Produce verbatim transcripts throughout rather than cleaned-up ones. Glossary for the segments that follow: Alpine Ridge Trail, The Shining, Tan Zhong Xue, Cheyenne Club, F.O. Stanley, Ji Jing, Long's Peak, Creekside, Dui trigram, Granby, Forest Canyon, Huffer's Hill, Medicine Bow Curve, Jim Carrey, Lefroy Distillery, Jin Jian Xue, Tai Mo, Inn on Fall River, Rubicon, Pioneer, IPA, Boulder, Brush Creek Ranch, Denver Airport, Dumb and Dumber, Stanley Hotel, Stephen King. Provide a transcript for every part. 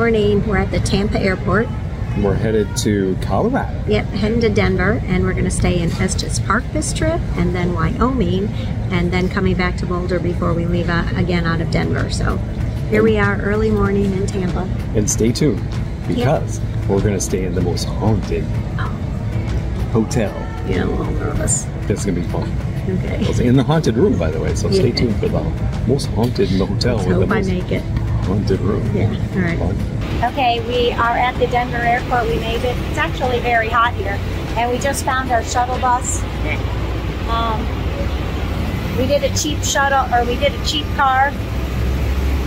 morning. We're at the Tampa Airport. We're headed to Colorado. Yep, heading to Denver, and we're going to stay in Estes Park this trip, and then Wyoming, and then coming back to Boulder before we leave out, again out of Denver. So here we are, early morning in Tampa. And stay tuned, because yep. we're going to stay in the most haunted hotel. Yeah, I'm a little nervous. That's going to be fun. Okay. Well, it's in the haunted room, by the way, so stay yeah. tuned for the most haunted in the hotel. Let's hope the I make it. Haunted room. Yeah, all right. Fun. Okay, we are at the Denver Airport. We made it. It's actually very hot here, and we just found our shuttle bus. Um, we did a cheap shuttle, or we did a cheep car.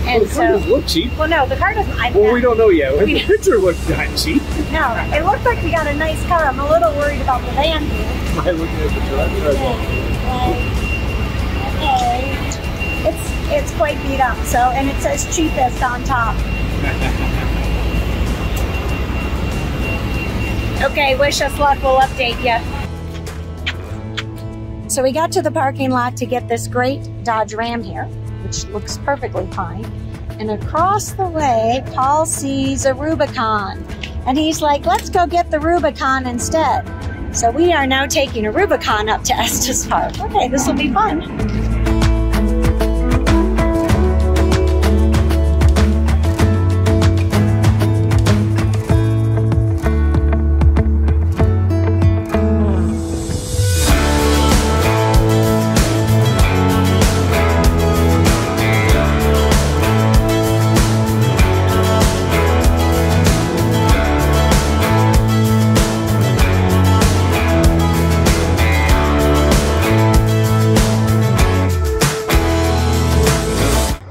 And well, the car so, doesn't look cheap. Well, no, the car doesn't. I, well, we don't know yet. The picture looked not cheap. No, it looked like we got a nice car. I'm a little worried about the van here. Am I looking at the driver? Okay. Okay. It's it's quite beat up. So, and it says cheapest on top. Okay. Wish us luck. We'll update you. So we got to the parking lot to get this great Dodge Ram here, which looks perfectly fine. And across the way, Paul sees a Rubicon. And he's like, let's go get the Rubicon instead. So we are now taking a Rubicon up to Estes Park. Okay, this will be fun.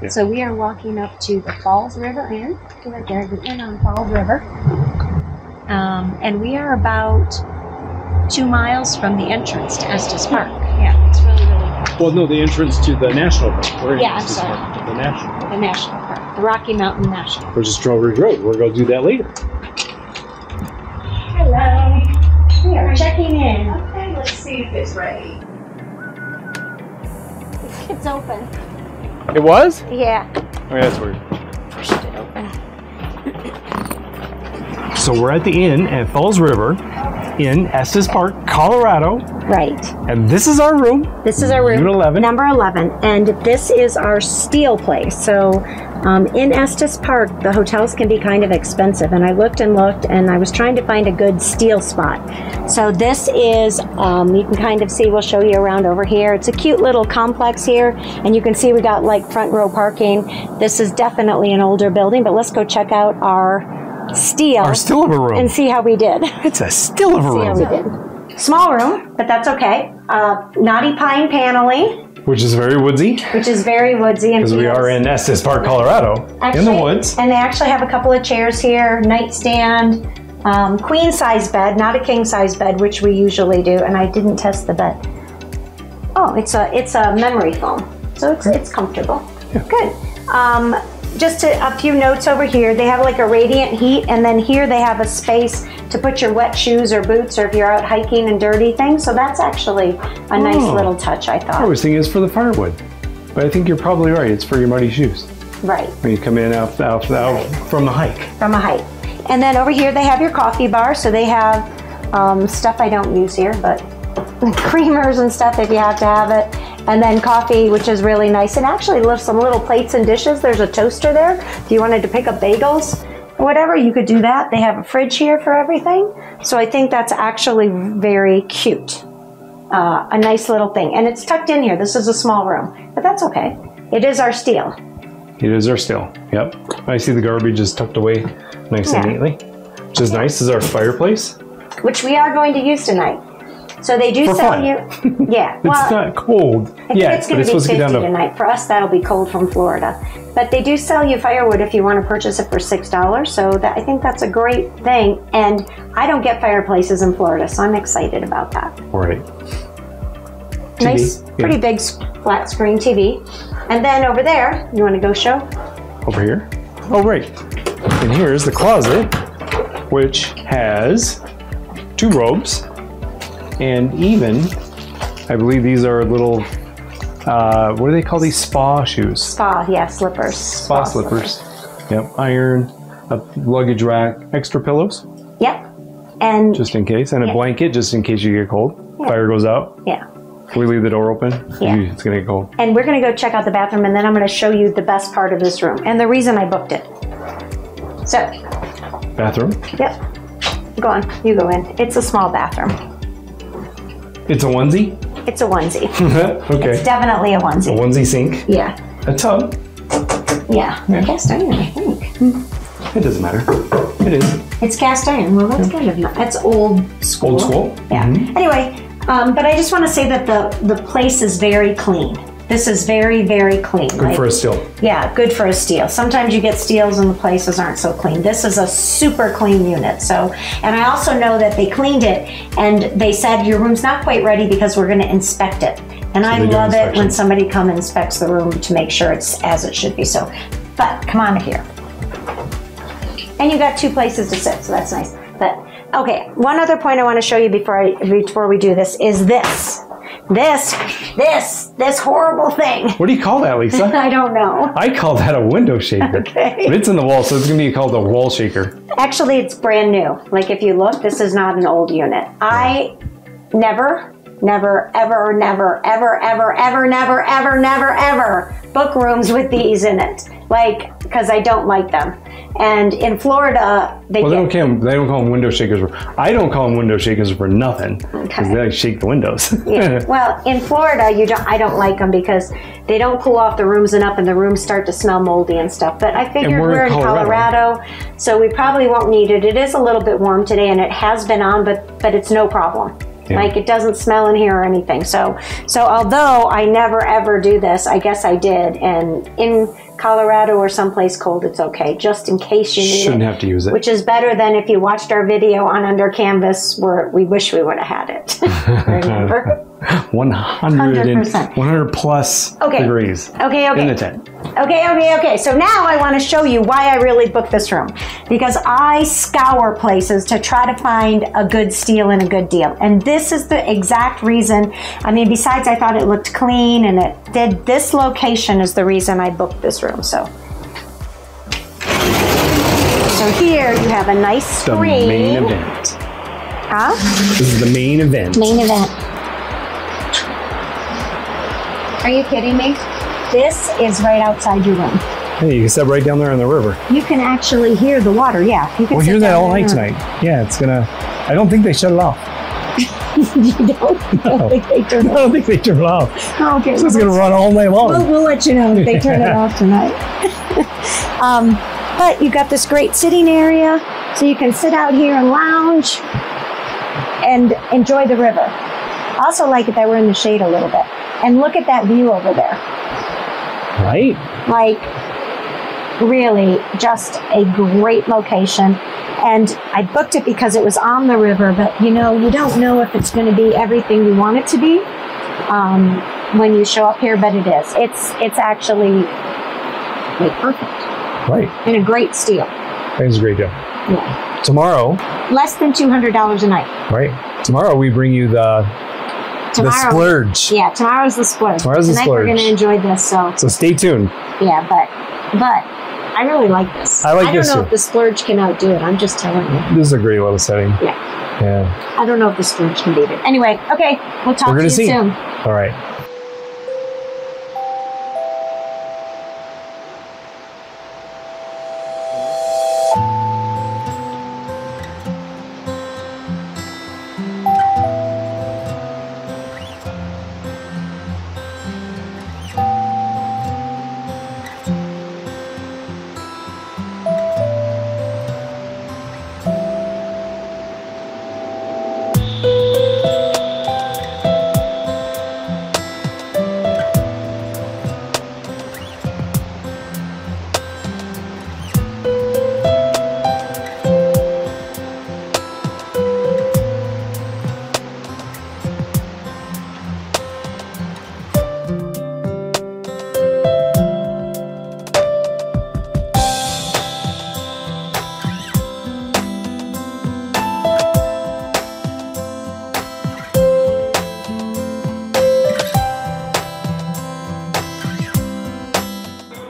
So we are walking up to the Falls River Inn. There's an inn on Falls River. Um, and we are about two miles from the entrance to Estes Park. Yeah, it's really, really cool. Well, no, the entrance to the National Park. We're in yeah, Estes I'm sorry. Park, the National Park. The National Park. The Rocky Mountain National Park. Which is Trail Ridge Road. We're going to do that later. Hello. We are checking in. Okay, let's see if it's ready. It's open. It was? Yeah. I mean, that's weird. Pushed it open. So we're at the inn at Falls River in Estes Park, Colorado. Right. And this is our room. This is our room. Number eleven. Number eleven. And this is our steal place. So um, in Estes Park, the hotels can be kind of expensive. And I looked and looked, and I was trying to find a good steal spot. So this is, um, you can kind of see, we'll show you around over here. It's a cute little complex here, and you can see we got like front row parking. This is definitely an older building, but let's go check out our steal. Our steal of a room. And see how we did. It's a steal of a room. See how we did. Small room, but that's okay. Uh, knotty pine paneling. Which is very woodsy. Which is very woodsy. Because we are in Estes Park, Colorado, actually, in the woods. And they actually have a couple of chairs here, nightstand, Um, queen size bed, not a king size bed, which we usually do, and I didn't test the bed. Oh, it's a it's a memory foam, so it's, it's comfortable. Yeah. Good. Um, just to, a few notes over here. They have like a radiant heat, and then here they have a space to put your wet shoes or boots, or if you're out hiking and dirty things. So that's actually a nice oh. little touch, I thought. I was thinking it's for the firewood, but I think you're probably right. It's for your muddy shoes. Right. When you come in out, out, out right. from the hike. From a hike. And then over here they have your coffee bar, so they have um, stuff I don't use here, but creamers and stuff if you have to have it. And then coffee, which is really nice. And actually lifts some little plates and dishes. There's a toaster there. If you wanted to pick up bagels or whatever, you could do that. They have a fridge here for everything. So I think that's actually very cute. Uh, a nice little thing. And it's tucked in here. This is a small room, but that's okay. It is our steal. It is our steal, yep. I see the garbage is tucked away. Nice yeah. and neatly, which is yeah. nice. This is our fireplace, which we are going to use tonight. So they do sell you, yeah. It's well, not cold. Yeah, it's going to be fifty to... tonight. For us, that'll be cold from Florida. But they do sell you firewood if you want to purchase it for six dollars. So that, I think that's a great thing. And I don't get fireplaces in Florida, so I'm excited about that. Right. Nice, T V, pretty yeah. big flat screen T V. And then over there, you want to go show? Over here. Oh, right. And here's the closet, which has two robes, and even, I believe these are little, uh, what do they call these? Spa shoes. Spa, yeah, slippers. Spa, Spa slippers. slippers. Yep, iron, a luggage rack, extra pillows. Yep. And just in case. And yeah. a blanket just in case you get cold. Yeah. Fire goes out. Yeah. Can we leave the door open? Yeah. Ooh, it's going to get cold. And we're going to go check out the bathroom, and then I'm going to show you the best part of this room and the reason I booked it. So. Bathroom? Yep. Go on. You go in. It's a small bathroom. It's a onesie? It's a onesie. Okay. It's definitely a onesie. A onesie sink? Yeah. A tub? Yeah. yeah. Cast iron, I think. It doesn't matter. It is. It's cast iron. Well, that's kind of not. That's old school. Old school? Yeah. Mm-hmm. Anyway. Um, but I just want to say that the, the place is very clean. This is very, very clean. Good like, for a steal. Yeah, good for a steal. Sometimes you get steals and the places aren't so clean. This is a super clean unit. So, and I also know that they cleaned it and they said your room's not quite ready because we're going to inspect it. And so I love it when somebody come inspects the room to make sure it's as it should be. So, but come on here. And you got two places to sit, so that's nice. But okay, one other point I want to show you before I before we do this is this. This, this, this horrible thing. What do you call that, Lisa? I don't know. I call that a window shaker. Okay. But it's in the wall, so it's going to be called a wall shaker. Actually, it's brand new. Like if you look, this is not an old unit. I never, never, ever, never, ever, ever, ever, never, ever, never, ever book rooms with these in it. Like, because I don't like them. And in Florida, they well, get... They don't, them, they don't call them window shakers. For, I don't call them window shakers for nothing. Because okay. they like shake the windows. Yeah. Well, in Florida, you don't. I don't like them because they don't cool off the rooms enough and the rooms start to smell moldy and stuff. But I figured we're, we're in Colorado. Colorado, so we probably won't need it. It is a little bit warm today and it has been on, but, but it's no problem. Yeah. Like it doesn't smell in here or anything. So, so although I never ever do this, I guess I did. And in Colorado or someplace cold, it's okay. Just in case you need shouldn't it, have to use it, which is better than if you watched our video on Under Canvas where we wish we would have had it. Remember? one hundred, one hundred plus okay. degrees. Okay. Okay. In the tent. Okay. Okay. Okay. So now I want to show you why I really booked this room, because I scour places to try to find a good steal and a good deal. And this is the exact reason. I mean, besides I thought it looked clean and it did, this location is the reason I booked this room. So, so here you have a nice screen. The main event. Huh? This is the main event. Main event. Are you kidding me? This is right outside your room. Hey, you can sit right down there on the river. You can actually hear the water, yeah. You can we'll hear that all night tonight. Yeah, it's gonna, I don't think they shut it off. You don't? No. I don't think they turn it off. I don't think they turn it off. Oh, okay. So it's going to run all night long. We'll, we'll let you know if they turn it off tonight. um, but you've got this great sitting area, so you can sit out here and lounge and enjoy the river. I also like it that we're in the shade a little bit. And look at that view over there. Right? Like, really, just a great location. And I booked it because it was on the river, but you know, you don't know if it's going to be everything you want it to be um, when you show up here, but it is. It's it's actually like, perfect. Right. And a great steal. That is a great deal. Yeah. Tomorrow. Less than two hundred dollars a night. Right. Tomorrow we bring you the, tomorrow, the splurge. Yeah, tomorrow's the splurge. Tomorrow's the splurge. Tonight we're going to enjoy this, so. So stay tuned. Yeah, but, but. I really like this. I like this. I don't this know too. If the splurge can outdo it. I'm just telling you. This is a great little setting. Yeah. Yeah. I don't know if the splurge can beat it. Anyway, okay. We'll talk We're to you see. soon. All right.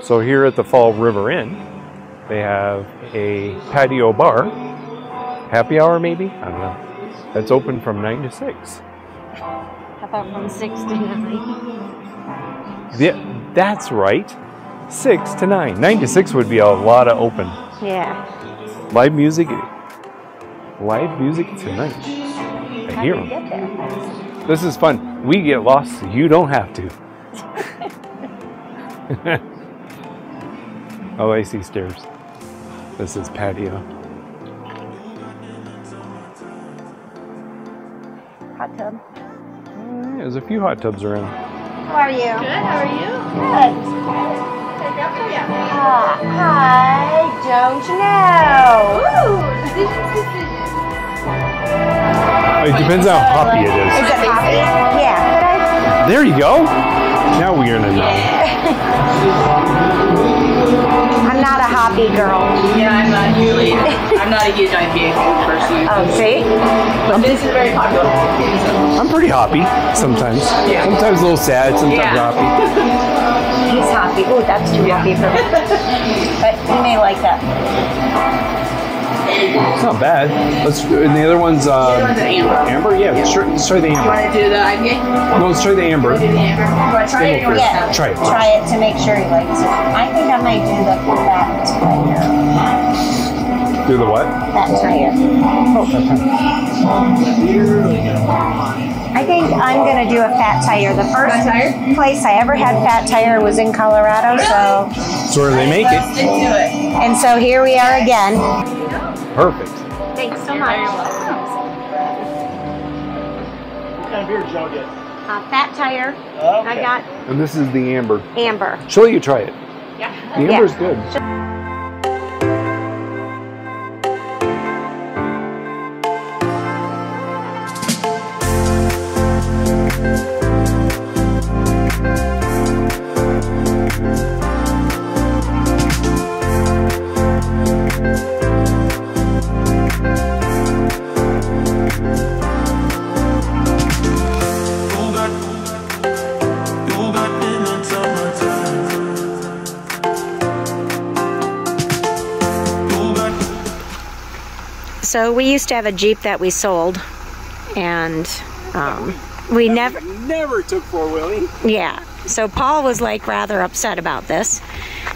So here at the Falls River Inn, They have a patio bar, happy hour maybe, I don't know. That's open from nine to six. I thought from six to nine. Yeah, that's right. Six to nine. Nine to six would be a lot of open. Yeah. Live music. Live music tonight. I How hear them. This is fun. We get lost. So you don't have to. Oh, I see stairs. This is patio. Hot tub. Yeah, there's a few hot tubs around. How are you? Good, how are you? Good. Uh, I don't know. Ooh, decision, decision. It depends how hoppy it is. Is it hoppy? Yeah. There you go. Now we're in a knot. I'm not a hoppy girl. Yeah, I'm not usually. I'm not a huge I P A person. Oh, see? But I'm, this is very popular. I'm pretty hoppy sometimes. Yeah. Sometimes a little sad, sometimes yeah. hoppy. He's hoppy. Oh, that's too yeah. hoppy for me. But you may like that. It's not bad. Let's. And the other one's, uh, the other one's an amber. Amber? Yeah, yeah. Sure, let's try the amber. You want to do the I P A? No, let's try the amber. Do the amber. You want to try it? Yeah. Try it. Try it to make sure he likes it. I think I might do the fat tire. Do the what? Fat tire. Oh, okay. I think I'm going to do a fat tire. The first tire? place I ever had fat tire was in Colorado, really? so. So where they make it. it. And so here we are again. Perfect. Thanks so much. What kind of beer did y'all get? Uh, fat tire. Okay. I got. And this is the amber. Amber. Shall you try it? Yeah. The amber's yeah. good. Sh So we used to have a Jeep that we sold, and um, we never never took four-wheelie. Yeah. So Paul was like rather upset about this.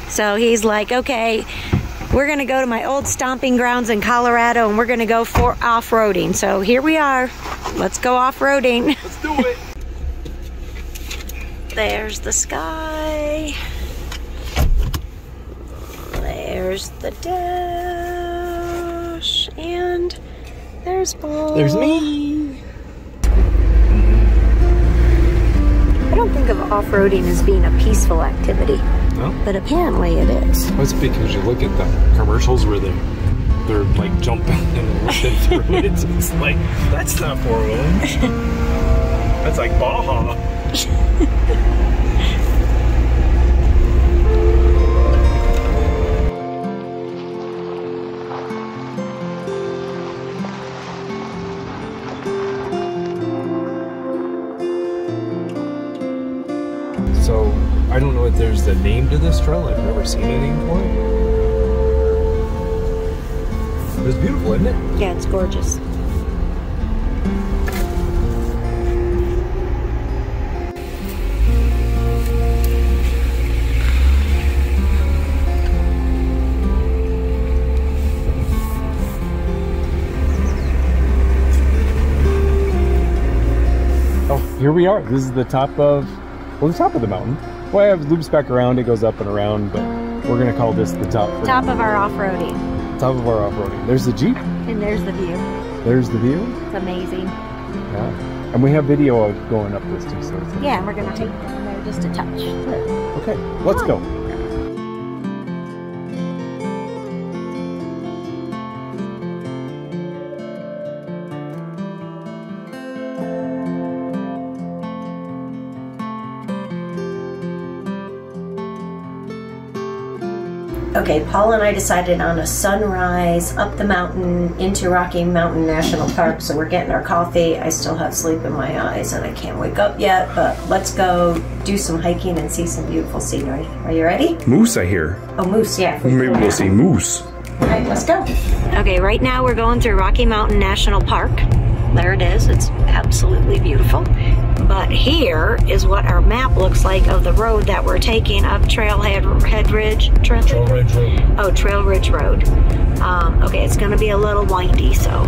So he's like, okay, we're going to go to my old stomping grounds in Colorado, and we're going to go for off-roading. So here we are. Let's go off-roading. Let's do it. There's the sky. There's the day. And there's Paul. There's me. I don't think of off-roading as being a peaceful activity. No? But apparently it is. Well, it's because you look at the commercials where they, they're like jumping and through it. It's like, that's not four-wheeling. That's like Baja. So, I don't know if there's a name to this trail. I've never seen a name for it. But it's beautiful, isn't it? Yeah, it's gorgeous. Oh, here we are. This is the top of... Well, the top of the mountain. Well, I have loops back around. It goes up and around, but we're going to call this the top. For top of our off-roading. Top of our off-roading. There's the Jeep. And there's the view. There's the view. It's amazing. Yeah. And we have video of going up this too. So yeah, and we're going to take them there just a touch. Okay, let's go. okay, Paul and I decided on a sunrise up the mountain into Rocky Mountain National Park, so we're getting our coffee. I still have sleep in my eyes and I can't wake up yet, but let's go do some hiking and see some beautiful scenery. Are you ready? Moose, I hear. Oh, moose, yeah. Maybe we'll see moose. All right, let's go. Okay, right now we're going through Rocky Mountain National Park. There it is. It's absolutely beautiful. But here is what our map looks like of the road that we're taking up Trailhead Head Ridge. Trail, Trail Ridge Road. Oh, Trail Ridge Road. Um, okay, it's going to be a little windy, so.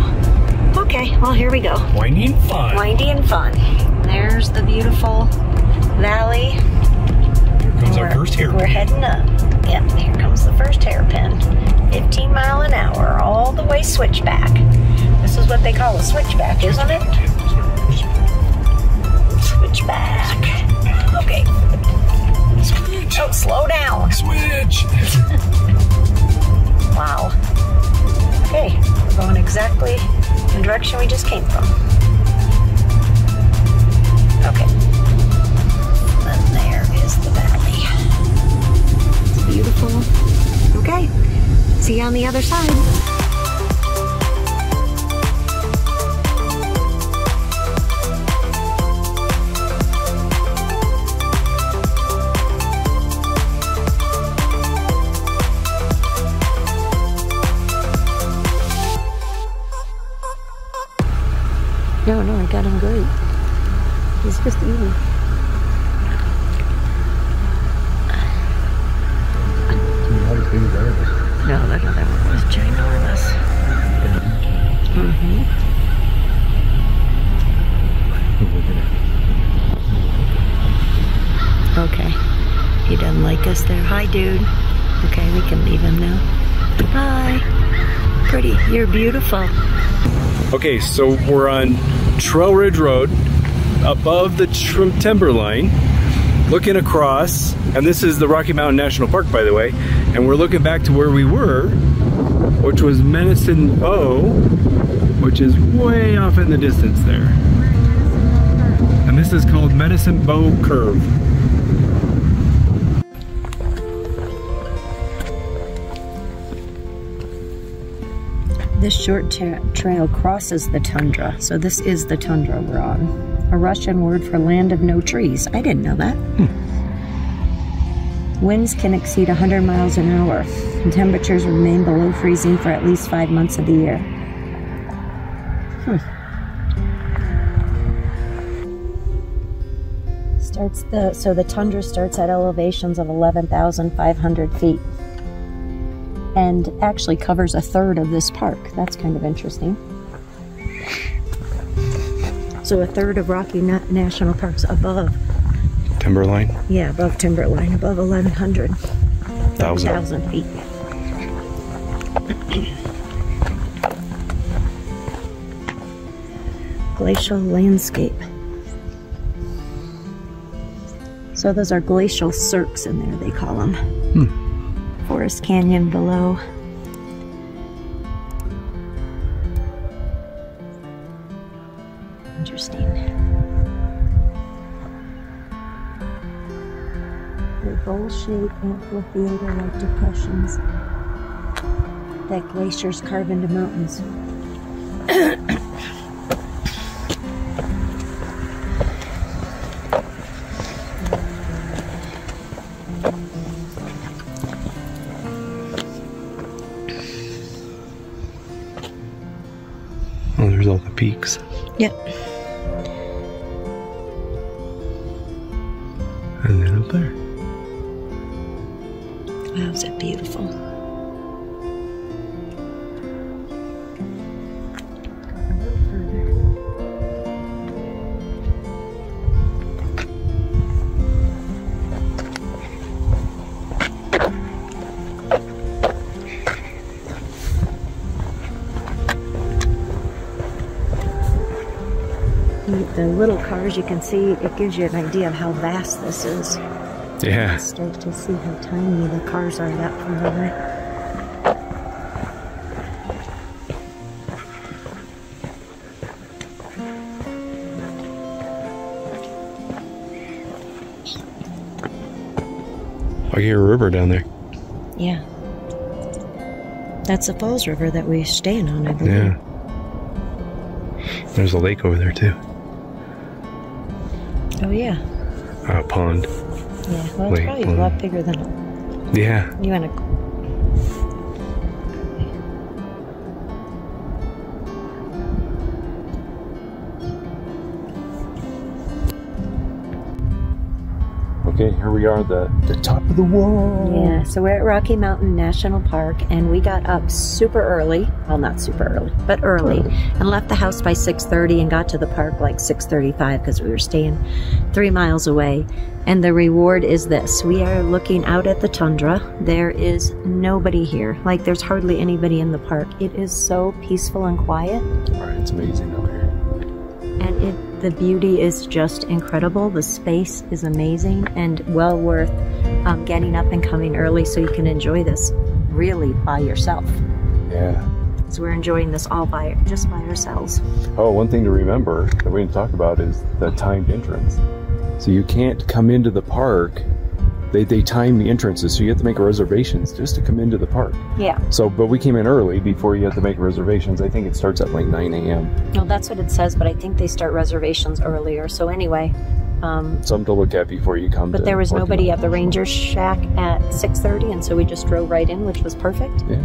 Okay, well, here we go. Windy and fun. Windy and fun. There's the beautiful valley. Here comes our first hairpin. We're heading up. Yep, here comes the first hairpin. fifteen mile an hour, all the way switchback. This is what they call a switchback, isn't it? Switch back. Okay. Switch. Oh, slow down. Switch. Wow. Okay, we're going exactly the direction we just came from. Okay. And there is the valley. It's beautiful. Okay. See you on the other side. No, no, I got him good. He's just eating. No, that other one was ginormous. Mm-hmm. Okay. He doesn't like us there. Hi, dude. Okay, we can leave him now. Bye. Pretty, you're beautiful. Okay, so we're on Trail Ridge Road, above the timberline, looking across, and this is the Rocky Mountain National Park, by the way, and we're looking back to where we were, which was Medicine Bow, which is way off in the distance there. And this is called Medicine Bow Curve. This short tra trail crosses the tundra, so this is the tundra we're on. A Russian word for land of no trees. I didn't know that. Hmm. Winds can exceed one hundred miles an hour, and temperatures remain below freezing for at least five months of the year. Hmm. Starts the so the tundra starts at elevations of eleven thousand five hundred feet. And actually covers a third of this park. That's kind of interesting. So a third of Rocky National Park's above timberline? Yeah, above timberline, above eleven hundred. Thousand. Thousand feet. Glacial landscape. So those are glacial cirques in there, they call them. Hmm. Forest Canyon below. Interesting. The bowl-shaped amphitheater-like depressions that glaciers carve into mountains. Peaks. Yep. And then up there. Wow, is that beautiful? A little further. The little cars you can see, it gives you an idea of how vast this is. Yeah. It's starting to see how tiny the cars are that far away. I hear a river down there. Yeah. That's the Falls River that we stayed on, I believe. Yeah. There's a lake over there, too. Oh, yeah. Uh, pond. Yeah, well, it's probably pond. a lot bigger than a... Yeah. You want to... Okay, here we are, the, the top of the wall. Yeah, so we're at Rocky Mountain National Park, and we got up super early. Well, not super early, but early, and left the house by six thirty and got to the park like six thirty-five because we were staying three miles away. And the reward is this. We are looking out at the tundra. There is nobody here. Like, there's hardly anybody in the park. It is so peaceful and quiet. Right, it's amazing out here. And it The beauty is just incredible. The space is amazing and well worth um, getting up and coming early so you can enjoy this really by yourself. Yeah. So we're enjoying this all by just by ourselves. Oh, one thing to remember that we didn't talk about is the timed entrance. So you can't come into the park. They, they time the entrances, so you have to make reservations just to come into the park. Yeah. So, but we came in early before you have to make reservations. I think it starts at like nine A M No, that's what it says, but I think they start reservations earlier. So anyway. Um, Something to look at before you come. But to there was nobody at the Ranger's Shack at six thirty, and so we just drove right in, which was perfect. Yeah.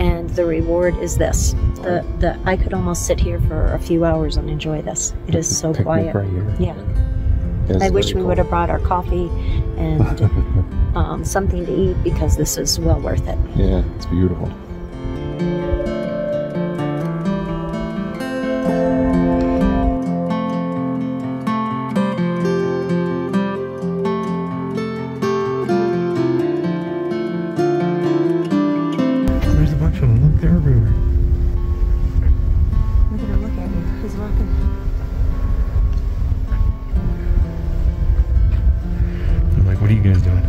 And the reward is this. The, the I could almost sit here for a few hours and enjoy this. It is so Picnic quiet. Right here. Yeah. Yes, I wish we cool. would have brought our coffee and um, something to eat, because this is well worth it. Yeah, it's beautiful. There's a bunch of them. Look, they're everywhere. Look at him, look at him. He's walking. What are you guys doing?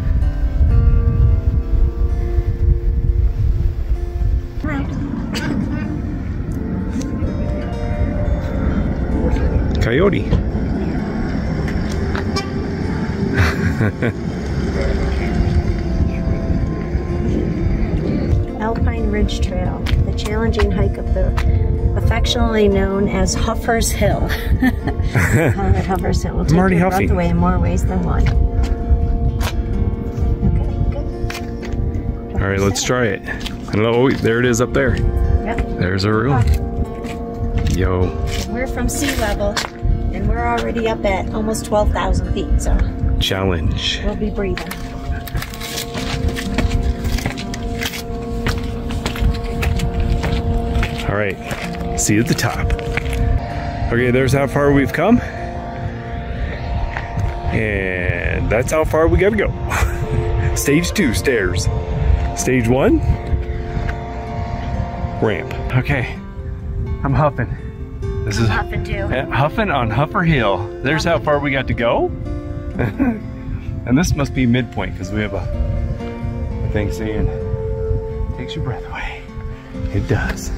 Coyote. Alpine Ridge Trail, the challenging hike of the affectionately known as Huffer's Hill. Call it Huffer's Hill. We'll take Marty your breath away in more ways than one. All right, let's try it. Hello, there it is up there. Yep. There's our room. Yo. We're from sea level, and we're already up at almost twelve thousand feet, so. Challenge. We'll be breathing. All right, see you at the top. Okay, there's how far we've come. And that's how far we gotta go. Stage two, stairs. Stage one, ramp. Okay, I'm huffing. This I'm is huffing too. Huffing on Huffer Hill. There's huffing. How far we got to go. And this must be midpoint, because we have a, a thing saying, takes your breath away. It does.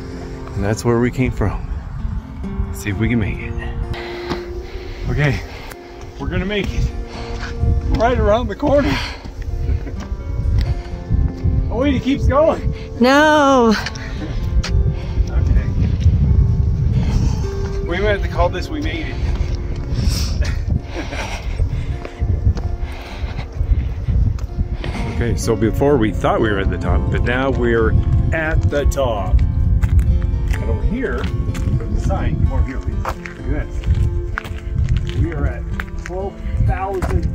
And that's where we came from. Let's see if we can make it. Okay, we're gonna make it. Right around the corner. Oh wait, it keeps going. No. Okay. We might have to call this "We Made It." Okay, so before we thought we were at the top, but now we're at the top. And over here, from the sign, come over here, please. Look at this. We are at twelve thousand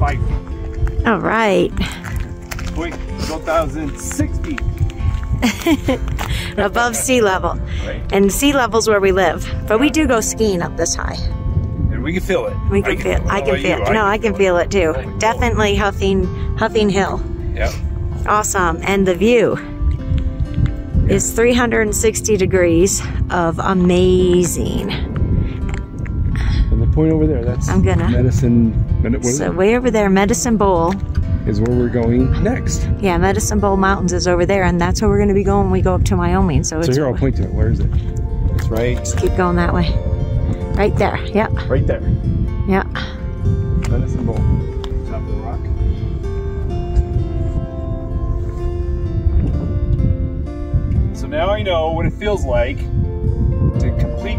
five feet. All right. twelve thousand six feet. Above sea level. Right. And sea level's where we live. But we do go skiing up this high. And we can feel it. We can, I can feel it. I can feel it. No, I can feel it too. Definitely huffing huffing hill. Yep. Awesome. And the view yep. is three hundred sixty degrees of amazing. And the point over there, that's I'm gonna, medicine. So way over there, Medicine Bowl. Is where we're going next. Yeah, Medicine Bow Mountains is over there, and that's where we're going to be going when we go up to Wyoming. So, it's so here, I'll point to it. Where is it? It's right. Just keep going that way. Right there. Yep. Right there. Yep. Medicine Bow. Top of the rock. know what it feels like to complete,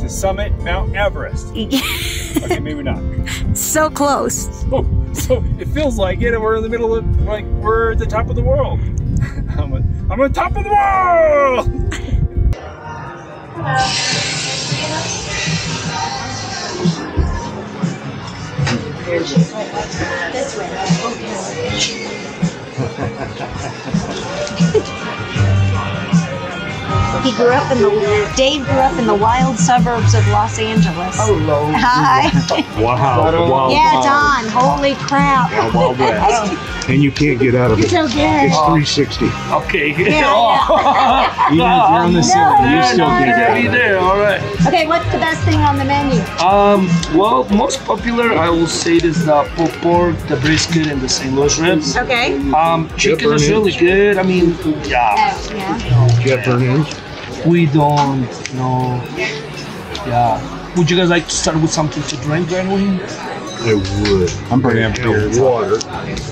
to summit Mount Everest. Okay, maybe not. So close. So, so it feels like it, and we're in the middle of, like, we're at the top of the world. I'm, a, I'm on top of the world! He grew up in the Dave grew up in the wild suburbs of Los Angeles. Hello. Hi. Wow. Wow. Yeah, Don. Holy crap. Wow, wow. And you can't get out of it. So good. It's three sixty. Okay. Yeah, yeah. Even if you're on the ceiling, no, you still can get out of it. All right. Okay, what's the best thing on the menu? Um, well, most popular, I will say, is the pulled pork, the brisket, and the Saint Louis ribs. Okay. Um, chicken is really good. I mean, yeah. Oh, yeah. Do you have burn-ins? We don't know. Yeah. Would you guys like to start with something to drink, Granby? I would. I'm pretty empty. Water.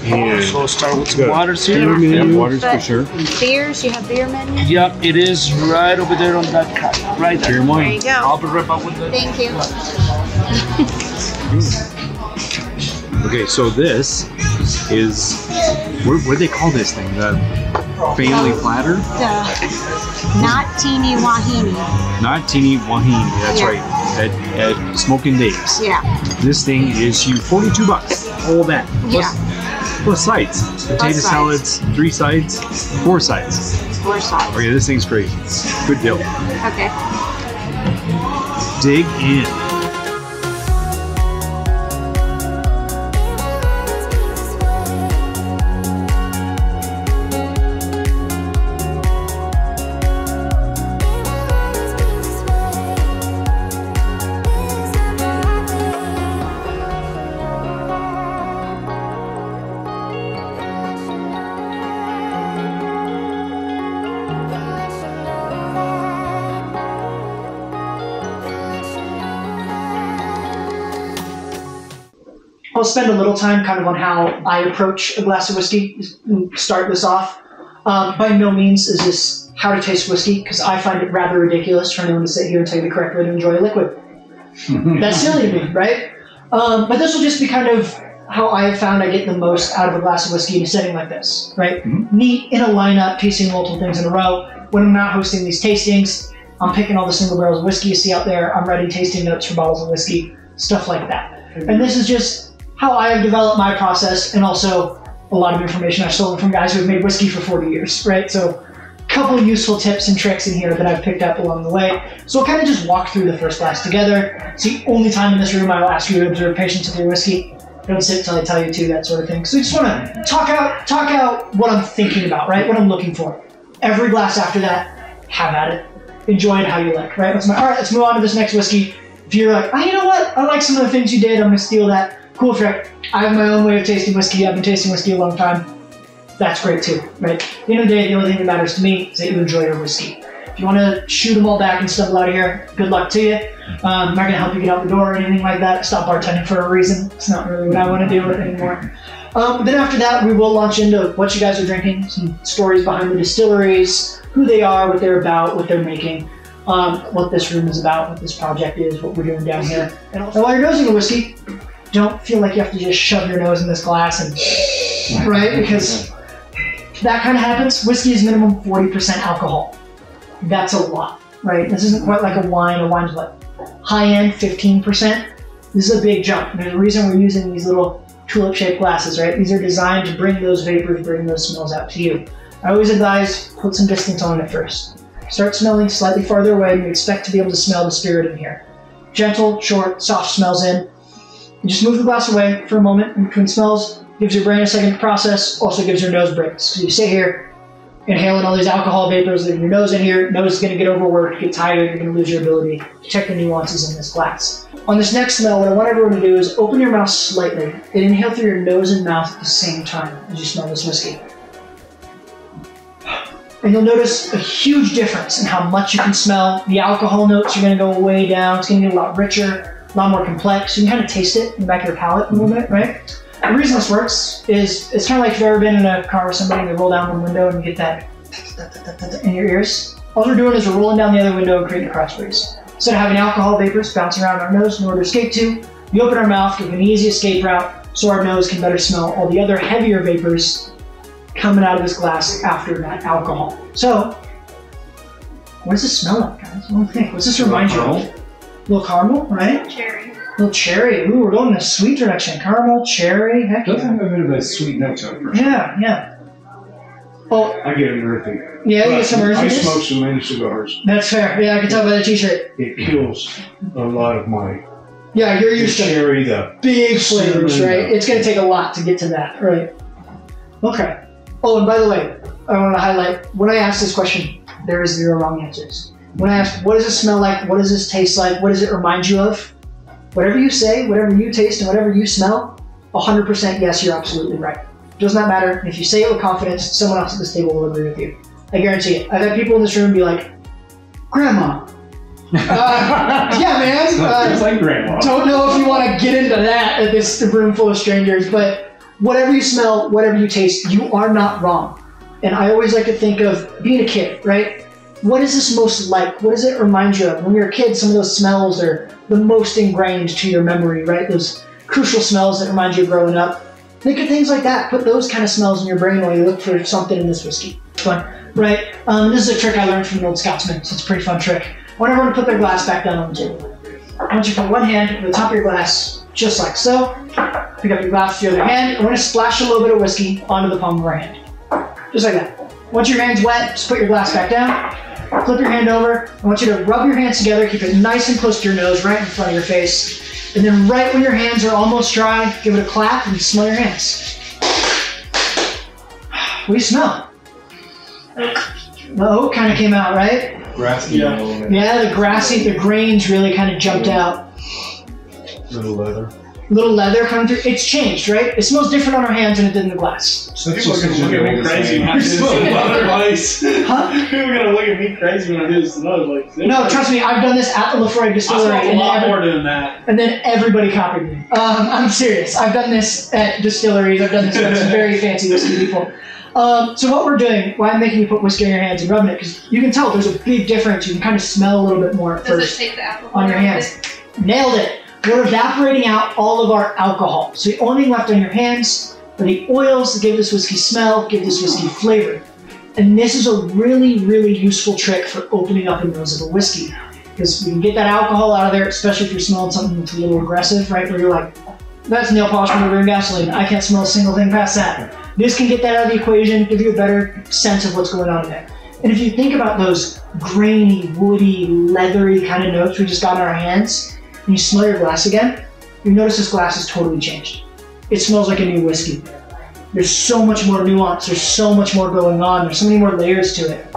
And so start with some waters here. Yeah, waters for sure. Beers? You have beer menu? Yep, it is right over there on that cut. Right there. There you go. I'll be right back with that. Thank you. mm. Okay, so this is, what do they call this thing? The family platter? The not teeny wahine. Not teeny wahine, that's yeah. right. At, at Smoking Days. Yeah. This thing is you forty-two bucks. All that. Plus, yeah. Plus sides. Potato plus salads, sides. three sides, four sides. Four sides. Okay, this thing's crazy. Good deal. Okay. Dig in. I'll spend a little time kind of on how I approach a glass of whiskey and start this off. Um, by no means is this how to taste whiskey, because I find it rather ridiculous for anyone to sit here and tell you the correct way to enjoy a liquid. That's silly to me, right? Um, but this will just be kind of how I have found I get the most out of a glass of whiskey in a setting like this, right? Mm-hmm. Neat, in a lineup, tasting multiple things in a row. When I'm not hosting these tastings, I'm picking all the single barrels of whiskey you see out there. I'm writing tasting notes for bottles of whiskey, stuff like that. Mm-hmm. And this is just how I have developed my process, and also a lot of information I've stolen from guys who have made whiskey for forty years, right? So a couple of useful tips and tricks in here that I've picked up along the way. So we'll kind of just walk through the first glass together. It's the only time in this room I will ask you to observe patience with your whiskey. Don't sit until I tell you to, that sort of thing. So we just want to talk out, talk out what I'm thinking about, right? What I'm looking for. Every glass after that, have at it. Enjoy it how you like, right? Let's, all right, let's move on to this next whiskey. If you're like, oh, you know what? I like some of the things you did. I'm going to steal that. Cool trick. I have my own way of tasting whiskey. I've been tasting whiskey a long time. That's great too, right? At the end of the day, the only thing that matters to me is that you enjoy your whiskey. If you want to shoot them all back and stumble out of here, good luck to you. Um, I'm not going to help you get out the door or anything like that. Stop bartending for a reason. It's not really what I want to do with it anymore. Um, then after that, we will launch into what you guys are drinking, some stories behind the distilleries, who they are, what they're about, what they're making. Um, what this room is about, what this project is, what we're doing down here. And also, while you're nosing a whiskey, don't feel like you have to just shove your nose in this glass and, right? Because that kind of happens. Whiskey is minimum forty percent alcohol. That's a lot, right? This isn't quite like a wine. A wine's like high end, fifteen percent. This is a big jump. There's a reason we're using these little tulip shaped glasses, right? These are designed to bring those vapors, bring those smells out to you. I always advise put some distance on it first. Start smelling slightly farther away and you expect to be able to smell the spirit in here. Gentle, short, soft smells in. You just move the glass away for a moment in between smells. Gives your brain a second to process, also gives your nose breaks. So you sit here, inhaling all these alcohol vapors, leaving your nose in here. Nose is gonna get overworked, get tired, you're gonna lose your ability to check the nuances in this glass. On this next smell, what I want everyone to do is open your mouth slightly and inhale through your nose and mouth at the same time as you smell this whiskey. And you'll notice a huge difference in how much you can smell. The alcohol notes are gonna go way down. It's gonna get a lot richer, a lot more complex. So you can kind of taste it in the back of your palate a little bit, right? The reason this works is it's kind of like if you've ever been in a car with somebody and they roll down one window and you get that in your ears. All we're doing is we're rolling down the other window and creating crossways. Instead of having alcohol vapors bounce around our nose in order to escape to, we open our mouth, give an easy escape route so our nose can better smell all the other heavier vapors coming out of this glass after that alcohol. So, what does this smell like, guys? What do you think? What's this remind you of? A little caramel, right? Cherry. A little cherry. Ooh, we're going in a sweet direction. Caramel, cherry, heck yeah. Does have a bit of a sweet note to it for sure. Yeah, yeah. Well, I get it earthy. Yeah, you get some earthy. I smoke some many cigars. That's fair. Yeah, I can tell by the t-shirt. It kills a lot of my... Yeah, you're used to cherry, the big flavors, right? It's going to take a lot to get to that, right? Okay. Oh, and by the way, I want to highlight, when I asked this question, there is zero wrong answers. When I asked, what does it smell like? What does this taste like? What does it remind you of? Whatever you say, whatever you taste, and whatever you smell, one hundred percent yes, you're absolutely right. Does not matter. If you say it with confidence, someone else at this table will agree with you. I guarantee it. I've had people in this room be like, Grandma. uh, yeah, man. It's uh, like Grandma. Don't know if you want to get into that at this room full of strangers, but whatever you smell, whatever you taste, you are not wrong. And I always like to think of being a kid, right? What is this most like? What does it remind you of? When you're a kid, some of those smells are the most ingrained to your memory, right? Those crucial smells that remind you of growing up. Think of things like that. Put those kind of smells in your brain while you look for something in this whiskey. It's fun, right? Um, this is a trick I learned from an old Scotsman, so it's a pretty fun trick. I want everyone to put their glass back down on the table. I want you to put one hand on the top of your glass, just like so. Pick up your glass with the other hand. I want to splash a little bit of whiskey onto the palm of our hand. Just like that. Once your hand's wet, just put your glass back down. Flip your hand over. I want you to rub your hands together. Keep it nice and close to your nose, right in front of your face. And then right when your hands are almost dry, give it a clap and smell your hands. What do you smell? Oak. The oak kind of came out, right? Grassy. Yeah, yeah the grassy, the grains really kind of jumped little, out. Little leather. Little leather coming through. It's changed, right? It smells different on our hands than it did in the glass. So people are going to look at me crazy when I do this in Huh? People are going to look at me crazy when I do this in another place. No, trust me. I've done this at the Lefroy Distillery. I smelled a lot more than that. And then everybody copied me. Um, I'm serious. I've done this at distilleries. I've done this with some very fancy whiskey people. Um, so what we're doing, why I'm making you put whiskey in your hands and rubbing it, because you can tell there's a big difference. You can kind of smell a little bit more at Does first it take the apple on your hands. It? Nailed it. We're evaporating out all of our alcohol. So the only thing left on your hands are the oils that give this whiskey smell, give this whiskey flavor. And this is a really, really useful trick for opening up the nose of a whiskey. Because we can get that alcohol out of there, especially if you're smelling something that's a little aggressive, right? Where you're like, that's nail polish remover and gasoline. I can't smell a single thing past that. This can get that out of the equation, give you a better sense of what's going on in there. And if you think about those grainy, woody, leathery kind of notes we just got in our hands, and you smell your glass again, you notice this glass is totally changed. It smells like a new whiskey. There's so much more nuance, there's so much more going on, there's so many more layers to it.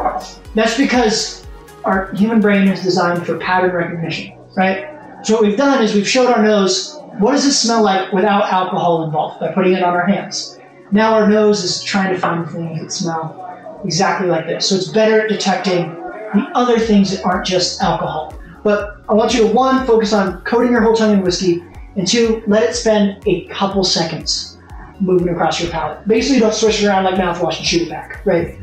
That's because our human brain is designed for pattern recognition, right? So what we've done is we've showed our nose, what does this smell like without alcohol involved, by putting it on our hands. Now our nose is trying to find things that smell exactly like this. So it's better at detecting the other things that aren't just alcohol. But I want you to, one, focus on coating your whole tongue in whiskey, and two, let it spend a couple seconds moving across your palate. Basically, don't swish it around like mouthwash and shoot it back, right?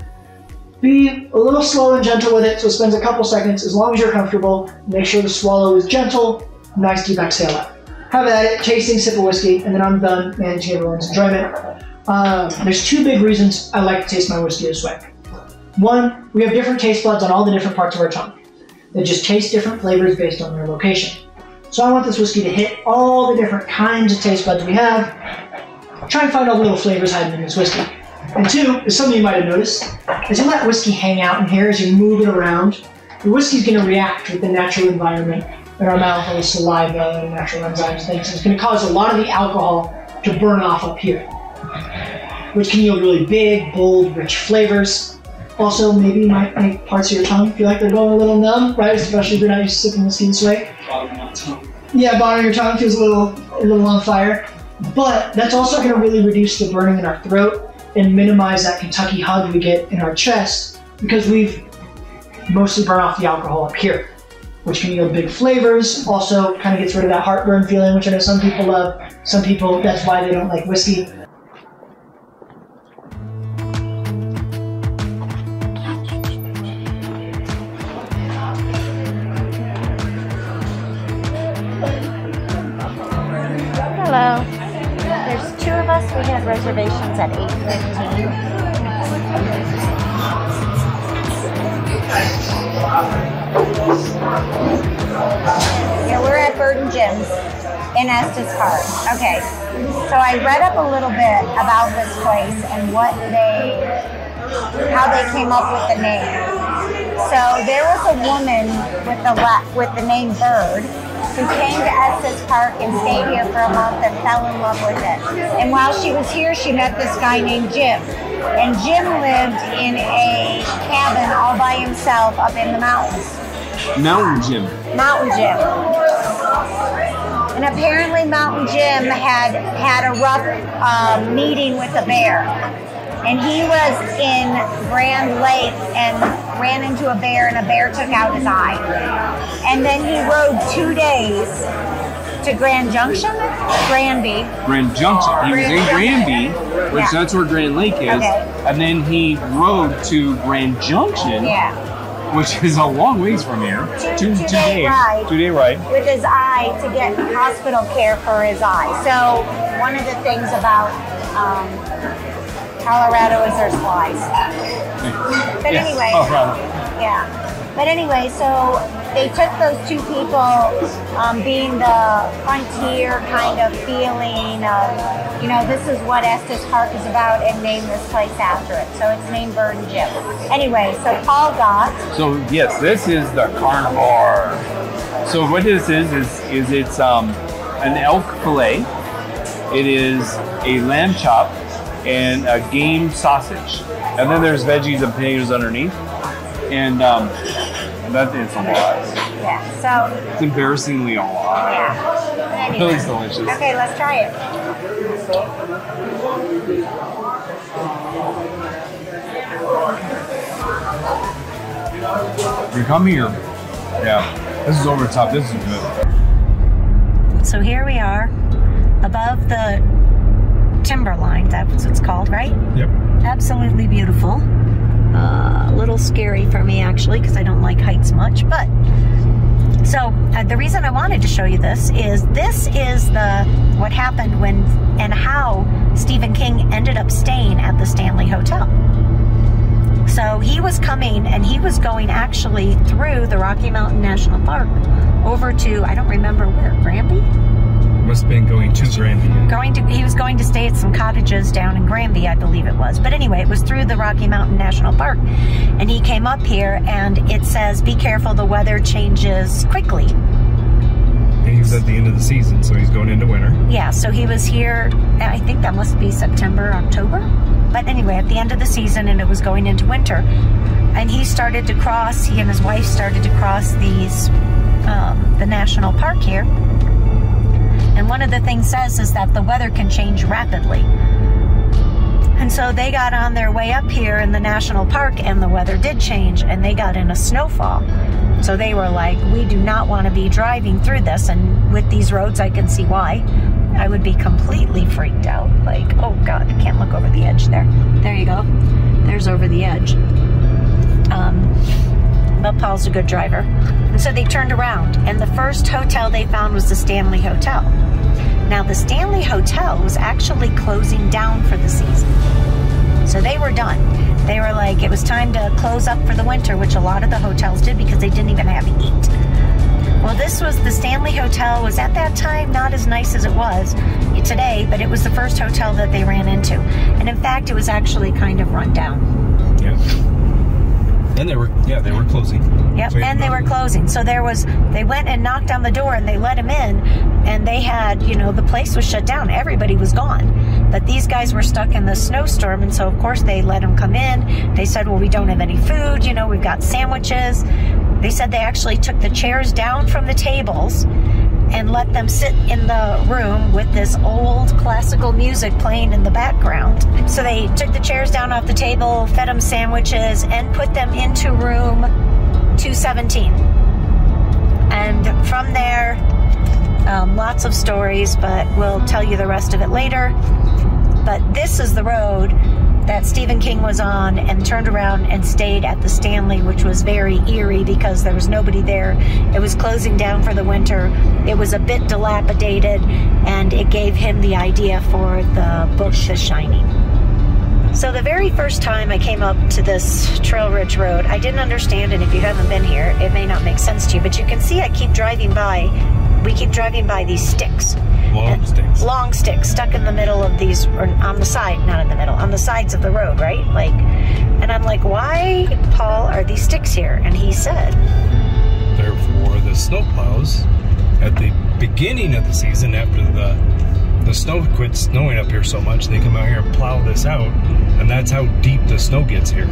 Be a little slow and gentle with it, so it spends a couple seconds, as long as you're comfortable. Make sure the swallow is gentle, nice deep exhale out. Have at it, tasting, sip of whiskey, and then I'm done managing everyone's enjoyment. Um, there's two big reasons I like to taste my whiskey this way. One, we have different taste buds on all the different parts of our tongue. They just taste different flavors based on their location. So I want this whiskey to hit all the different kinds of taste buds we have. Try and find all the little flavors hiding in this whiskey. And two, is something you might have noticed, as you let whiskey hang out in here, as you move it around, the whiskey's gonna react with the natural environment in our mouth, all the saliva, and natural enzymes and things. So it's gonna cause a lot of the alcohol to burn off up here, which can yield really big, bold, rich flavors. Also, maybe you might make parts of your tongue feel like they're going a little numb, right? Especially if you're not used to sipping whiskey this way. Bottom of my tongue. Yeah, bottom of your tongue feels a little, a little on fire. But that's also going to really reduce the burning in our throat and minimize that Kentucky hug we get in our chest, because we've mostly burned off the alcohol up here, which can yield big flavors. Also, kind of gets rid of that heartburn feeling, which I know some people love. Some people, that's why they don't like whiskey. reservations at eight fifteen. Yeah, we're at Bird and Jim's in Estes Park. Okay, so I read up a little bit about this place and what they, how they came up with the name. So there was a woman with the with the name Bird who came to Estes Park and stayed here for a month and fell in love with it. And while she was here, she met this guy named Jim. And Jim lived in a cabin all by himself up in the mountains. Mountain Jim. Mountain Jim. And apparently Mountain Jim had, had a rough uh, meeting with a bear. And he was in Grand Lake and ran into a bear, and a bear took out his eye. And then he rode two days to Grand Junction, Granby. Grand Junction. He Grand was in Granby, Junction. which yeah. that's where Grand Lake is. Okay. And then he rode to Grand Junction, yeah. which is a long ways from here. Two, two, two, two day days. Ride two day ride. With his eye to get hospital care for his eye. So one of the things about um, Colorado is their slice. But yes. anyway, oh, yeah. But anyway, so they took those two people um, being the frontier kind of feeling of, you know, this is what Estes Park is about, and named this place after it. So it's named Bird and Jim. Anyway, so Paul got. So yes, this is the carnivore. So what this is, is, is it's um, an elk fillet. It is a lamb chop and a game sausage, and then there's veggies and potatoes underneath, and um, that is a lot. Yeah, so it's embarrassingly a lot. Yeah, anyway. Really delicious. Okay, let's try it. You come here. Yeah, this is over the top. This is good. So here we are, above the Timberline, that's what it's called, right? Yep. Absolutely beautiful. Uh, a little scary for me, actually, because I don't like heights much. But so uh, the reason I wanted to show you this is this is the what happened when and how Stephen King ended up staying at the Stanley Hotel. So he was coming and he was going actually through the Rocky Mountain National Park over to, I don't remember where, Granby? Must have been going to Granby. Going to, he was going to stay at some cottages down in Granby, I believe it was. But anyway, it was through the Rocky Mountain National Park. And he came up here, and it says, be careful, the weather changes quickly. And he was at the end of the season, so he's going into winter. Yeah, so he was here, I think that must be September, October. But anyway, at the end of the season, and it was going into winter. And he started to cross, he and his wife started to cross these, um, the national park here. And one of the things says is that the weather can change rapidly. And so they got on their way up here in the national park, and the weather did change, and they got in a snowfall. So they were like, we do not want to be driving through this, and with these roads I can see why. I would be completely freaked out, like, oh God, I can't look over the edge there. There you go, there's over the edge. Um, but Paul's a good driver. And so they turned around, and the first hotel they found was the Stanley Hotel. Now the Stanley Hotel was actually closing down for the season. So they were done. They were like, it was time to close up for the winter, which a lot of the hotels did because they didn't even have to eat. Well, this was, the Stanley Hotel was at that time not as nice as it was today, but it was the first hotel that they ran into. And in fact, it was actually kind of run down. Yeah. And they were, yeah, they were closing. Yep, so and they were closing. So there was, they went and knocked on the door and they let him in, and they had, you know, the place was shut down. Everybody was gone. But these guys were stuck in the snowstorm, and so, of course, they let him come in. They said, well, we don't have any food, you know, we've got sandwiches. They said they actually took the chairs down from the tables and let them sit in the room with this old classical music playing in the background. So they took the chairs down off the table, fed them sandwiches, and put them into room two seventeen. And from there, um, lots of stories, but we'll tell you the rest of it later. But this is the road that Stephen King was on, and turned around and stayed at the Stanley, which was very eerie because there was nobody there. It was closing down for the winter. It was a bit dilapidated, and it gave him the idea for the book The Shining. So the very first time I came up to this Trail Ridge Road, I didn't understand, and if you haven't been here, it may not make sense to you, but you can see I keep driving by, we keep driving by these sticks. Long sticks. Long sticks stuck in the middle of these, or on the side, not in the middle, on the sides of the road, right? Like, and I'm like, why, Paul, are these sticks here? And he said, they're for the snowplows at the beginning of the season after the... the snow quits snowing up here so much, they come out here and plow this out, and that's how deep the snow gets here.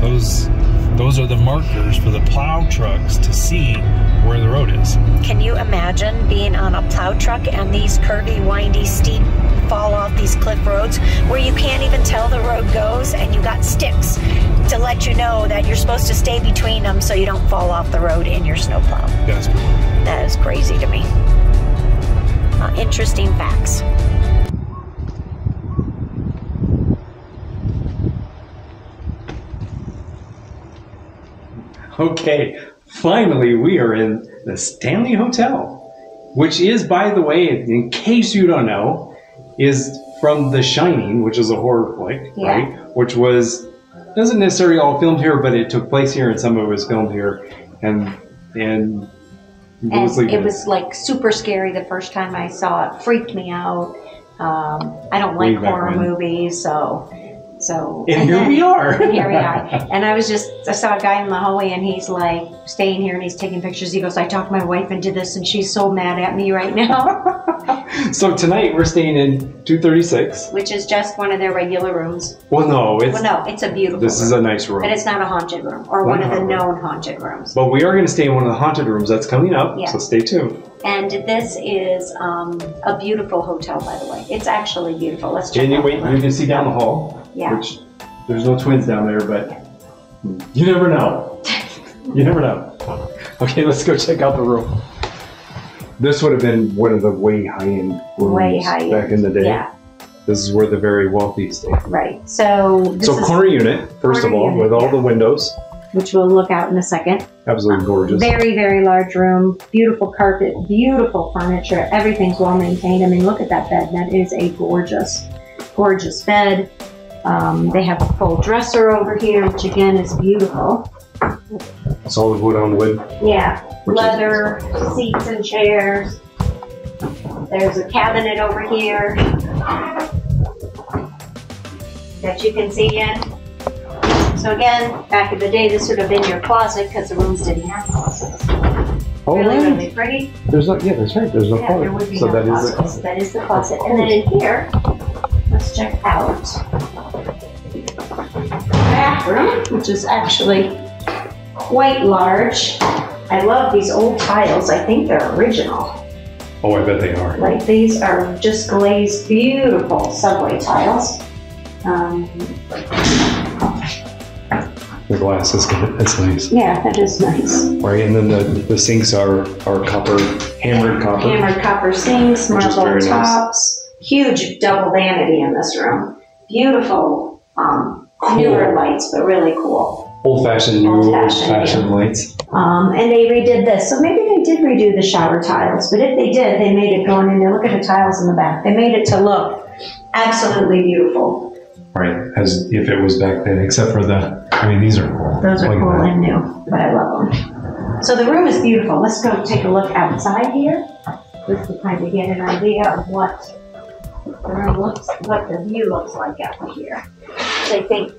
Those those are the markers for the plow trucks to see where the road is. Can you imagine being on a plow truck and these curvy, windy, steep fall off these cliff roads where you can't even tell the road goes, and you got sticks to let you know that you're supposed to stay between them so you don't fall off the road in your snowplow? That's cool. That is crazy to me. Uh, interesting facts. Okay, finally we are in the Stanley Hotel, which is, by the way, in case you don't know, is from The Shining, which is a horror flick, yeah. Right? Which was, doesn't necessarily all filmed here, but it took place here and some of it was filmed here. And, and And it was like super scary the first time I saw it. Freaked me out. Um, I don't like horror movies, so so. And, and here then, we are. And here we are. And I was just I saw a guy in the hallway, and he's like staying here, and he's taking pictures. He goes, "I talked my wife into this, and she's so mad at me right now." So tonight we're staying in two thirty-six, which is just one of their regular rooms. Well, no, it's well, no, it's a beautiful. This room. is a nice room, and it's not a haunted room or one, one of the room. known haunted rooms. But we are going to stay in one of the haunted rooms that's coming up, yeah. So stay tuned. And this is um, a beautiful hotel, by the way. It's actually beautiful. Let's check. And you wait, you can see down the hall. Yeah. Which there's no twins down there, but yeah. You never know. You never know. Okay, let's go check out the room. This would have been one of the way high-end rooms way high back in the day. Yeah. This is where the very wealthy stay. Right. So this So is corner unit, first corner of all, unit, with all yeah. the windows. Which we'll look out in a second. Absolutely gorgeous. Um, very, very large room. Beautiful carpet. Beautiful furniture. Everything's well maintained. I mean, look at that bed. That is a gorgeous, gorgeous bed. Um, they have a full dresser over here, which again is beautiful. Solid wood on wood. Yeah. Leather, seats and chairs. There's a cabinet over here that you can see in. So again, back in the day, this would have been your closet because the rooms didn't have closets. Oh, really, right. Really pretty. There's no, yeah, that's right. There's no yeah, closet. There would be so no that, is the closet. that is the closet. And then in here, let's check out the bathroom, which is actually quite large. I love these old tiles. I think they're original. Oh, I bet they are. Like these are just glazed, beautiful subway tiles. Um, the glass is good. That's nice. Yeah, that is nice. Right, and then the, the sinks are, are copper, hammered copper. Hammered copper sinks, marble tops. Nice. Huge double vanity in this room. Beautiful um, cool. newer lights, but really cool. Old-fashioned, new old-fashioned old-fashioned lights. Um, and they redid this. So maybe they did redo the shower tiles, but if they did, they made it going in there. Look at the tiles in the back. They made it to look absolutely beautiful. Right, as if it was back then, except for the, I mean, these are cool. Those are like cool that. and new, but I love them. So the room is beautiful. Let's go take a look outside here. This is kind of get an idea of what the room looks, what the view looks like out here. So I think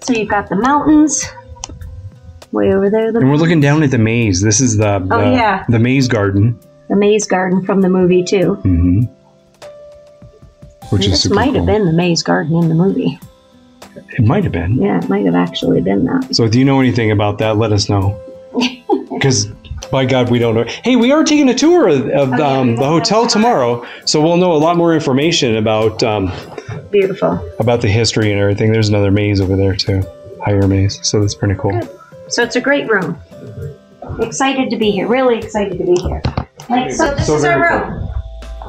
So you've got the mountains way over there. The and we're looking down at the maze. This is the the, oh, yeah. the maze garden. The maze garden from the movie too. Mm-hmm. Which is super might cool. have been the maze garden in the movie. It might have been. Yeah, it might have actually been that. So if you know anything about that, let us know. Because by God, we don't know. Hey, we are taking a tour of, of oh, um, yeah, the hotel tomorrow, so we'll know a lot more information about. Um, Beautiful. About the history and everything. There's another maze over there too, higher maze. So that's pretty cool. Good. So it's a great room. Excited to be here. Really excited to be here. Like, so this so is our room.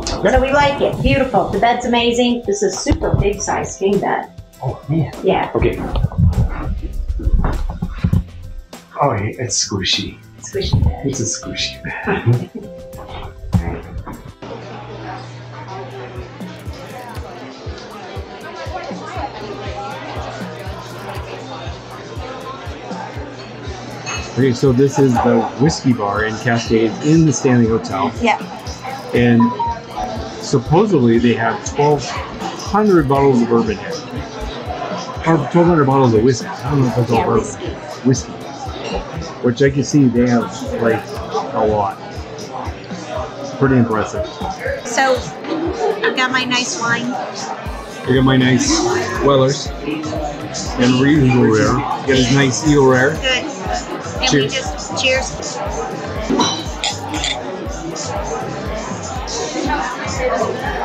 Cool. So we like it. Beautiful. The bed's amazing. This is super big size king bed. Oh man. Yeah. Okay. Oh, it's squishy. Squishy bed. It's a squishy bed. Okay, so this is the whiskey bar in Cascades in the Stanley Hotel. Yeah. And supposedly they have twelve hundred bottles of bourbon here. Or twelve hundred bottles of whiskey. I don't know if that's all bourbon. Whiskey. Which I can see they have like a lot. Pretty impressive. So I've got my nice wine. I got my nice Weller's. And Eagle Rare. Got his nice Eagle Rare. Good. And cheers. We just cheers.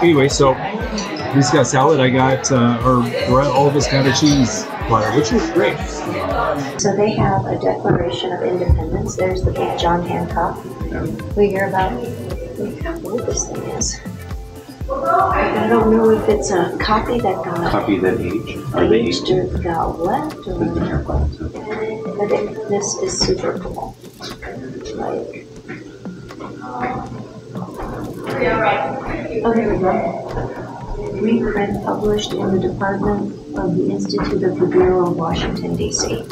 Anyway, so he's got salad. I got, uh, or all of us got a cheese platter, which is great. So they have a Declaration of Independence. There's the big John Hancock. Yeah. We hear about. Look how old this thing is. I don't know if it's a copy that got copy that age. Are they aged or got left? Or but it, this is super cool. Like, oh, here we go. Reprint published in the Department of the Institute of the Bureau of Washington, D C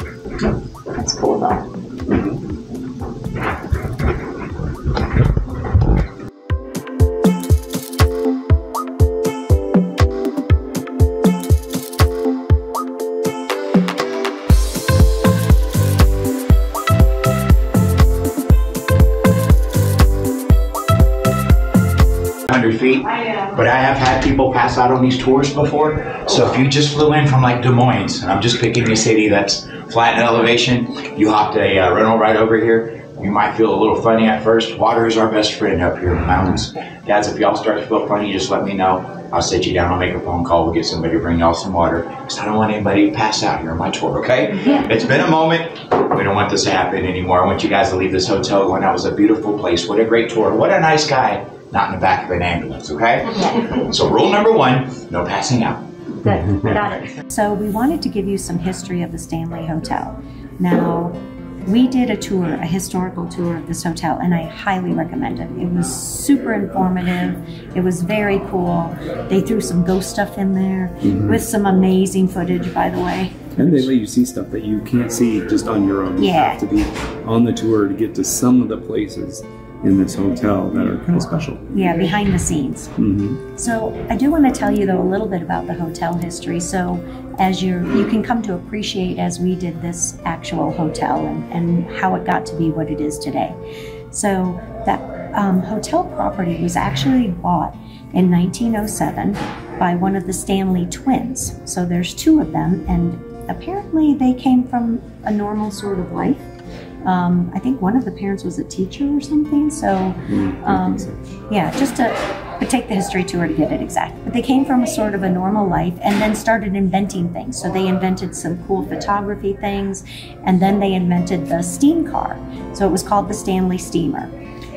That's cool, though. Feet, but I have had people pass out on these tours before. So if you just flew in from like Des Moines, and I'm just picking a city that's flat in elevation, you hopped a uh, rental right over here, you might feel a little funny at first. Water is our best friend up here in the mountains. Guys, if y'all start to feel funny, just let me know. I'll sit you down, I'll make a phone call, we'll get somebody to bring y'all some water, because I don't want anybody to pass out here on my tour, okay? Yeah. It's been a moment. We don't want this to happen anymore. I want you guys to leave this hotel going, that was a beautiful place. What a great tour. What a nice guy. Not in the back of an ambulance, okay? Okay. So rule number one, no passing out. Good, got it. So we wanted to give you some history of the Stanley Hotel. Now, we did a tour, a historical tour of this hotel, and I highly recommend it. It was super informative. It was very cool. They threw some ghost stuff in there mm-hmm. with some amazing footage, by the way. And they let you see stuff that you can't see just on your own. You yeah. have to be on the tour to get to some of the places in this hotel that are kind of special. Yeah, behind the scenes. Mm-hmm. So I do want to tell you though a little bit about the hotel history. So as you're, you can come to appreciate as we did this actual hotel and, and how it got to be what it is today. So that um, hotel property was actually bought in nineteen oh seven by one of the Stanley twins. So there's two of them, and apparently they came from a normal sort of life. Um, I think one of the parents was a teacher or something, so um, yeah, just to but take the history tour to get it exact. But they came from a sort of a normal life and then started inventing things. So they invented some cool photography things, and then they invented the steam car. So it was called the Stanley Steamer.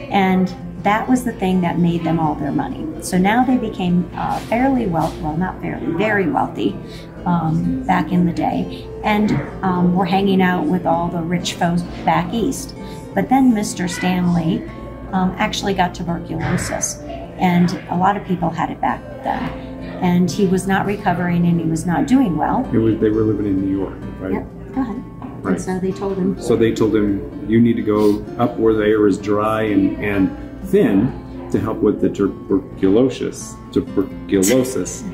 And that was the thing that made them all their money. So now they became uh, fairly wealthy, well not fairly, very wealthy. Um, back in the day, and um, were hanging out with all the rich folks back east. But then Mister Stanley um, actually got tuberculosis, and a lot of people had it back then. And he was not recovering, and he was not doing well. It was, they were living in New York, right? Yep, go ahead. Right. And so they told him. So they told him, you need to go up where the air is dry and, and thin to help with the tuberculosis. Tuberculosis.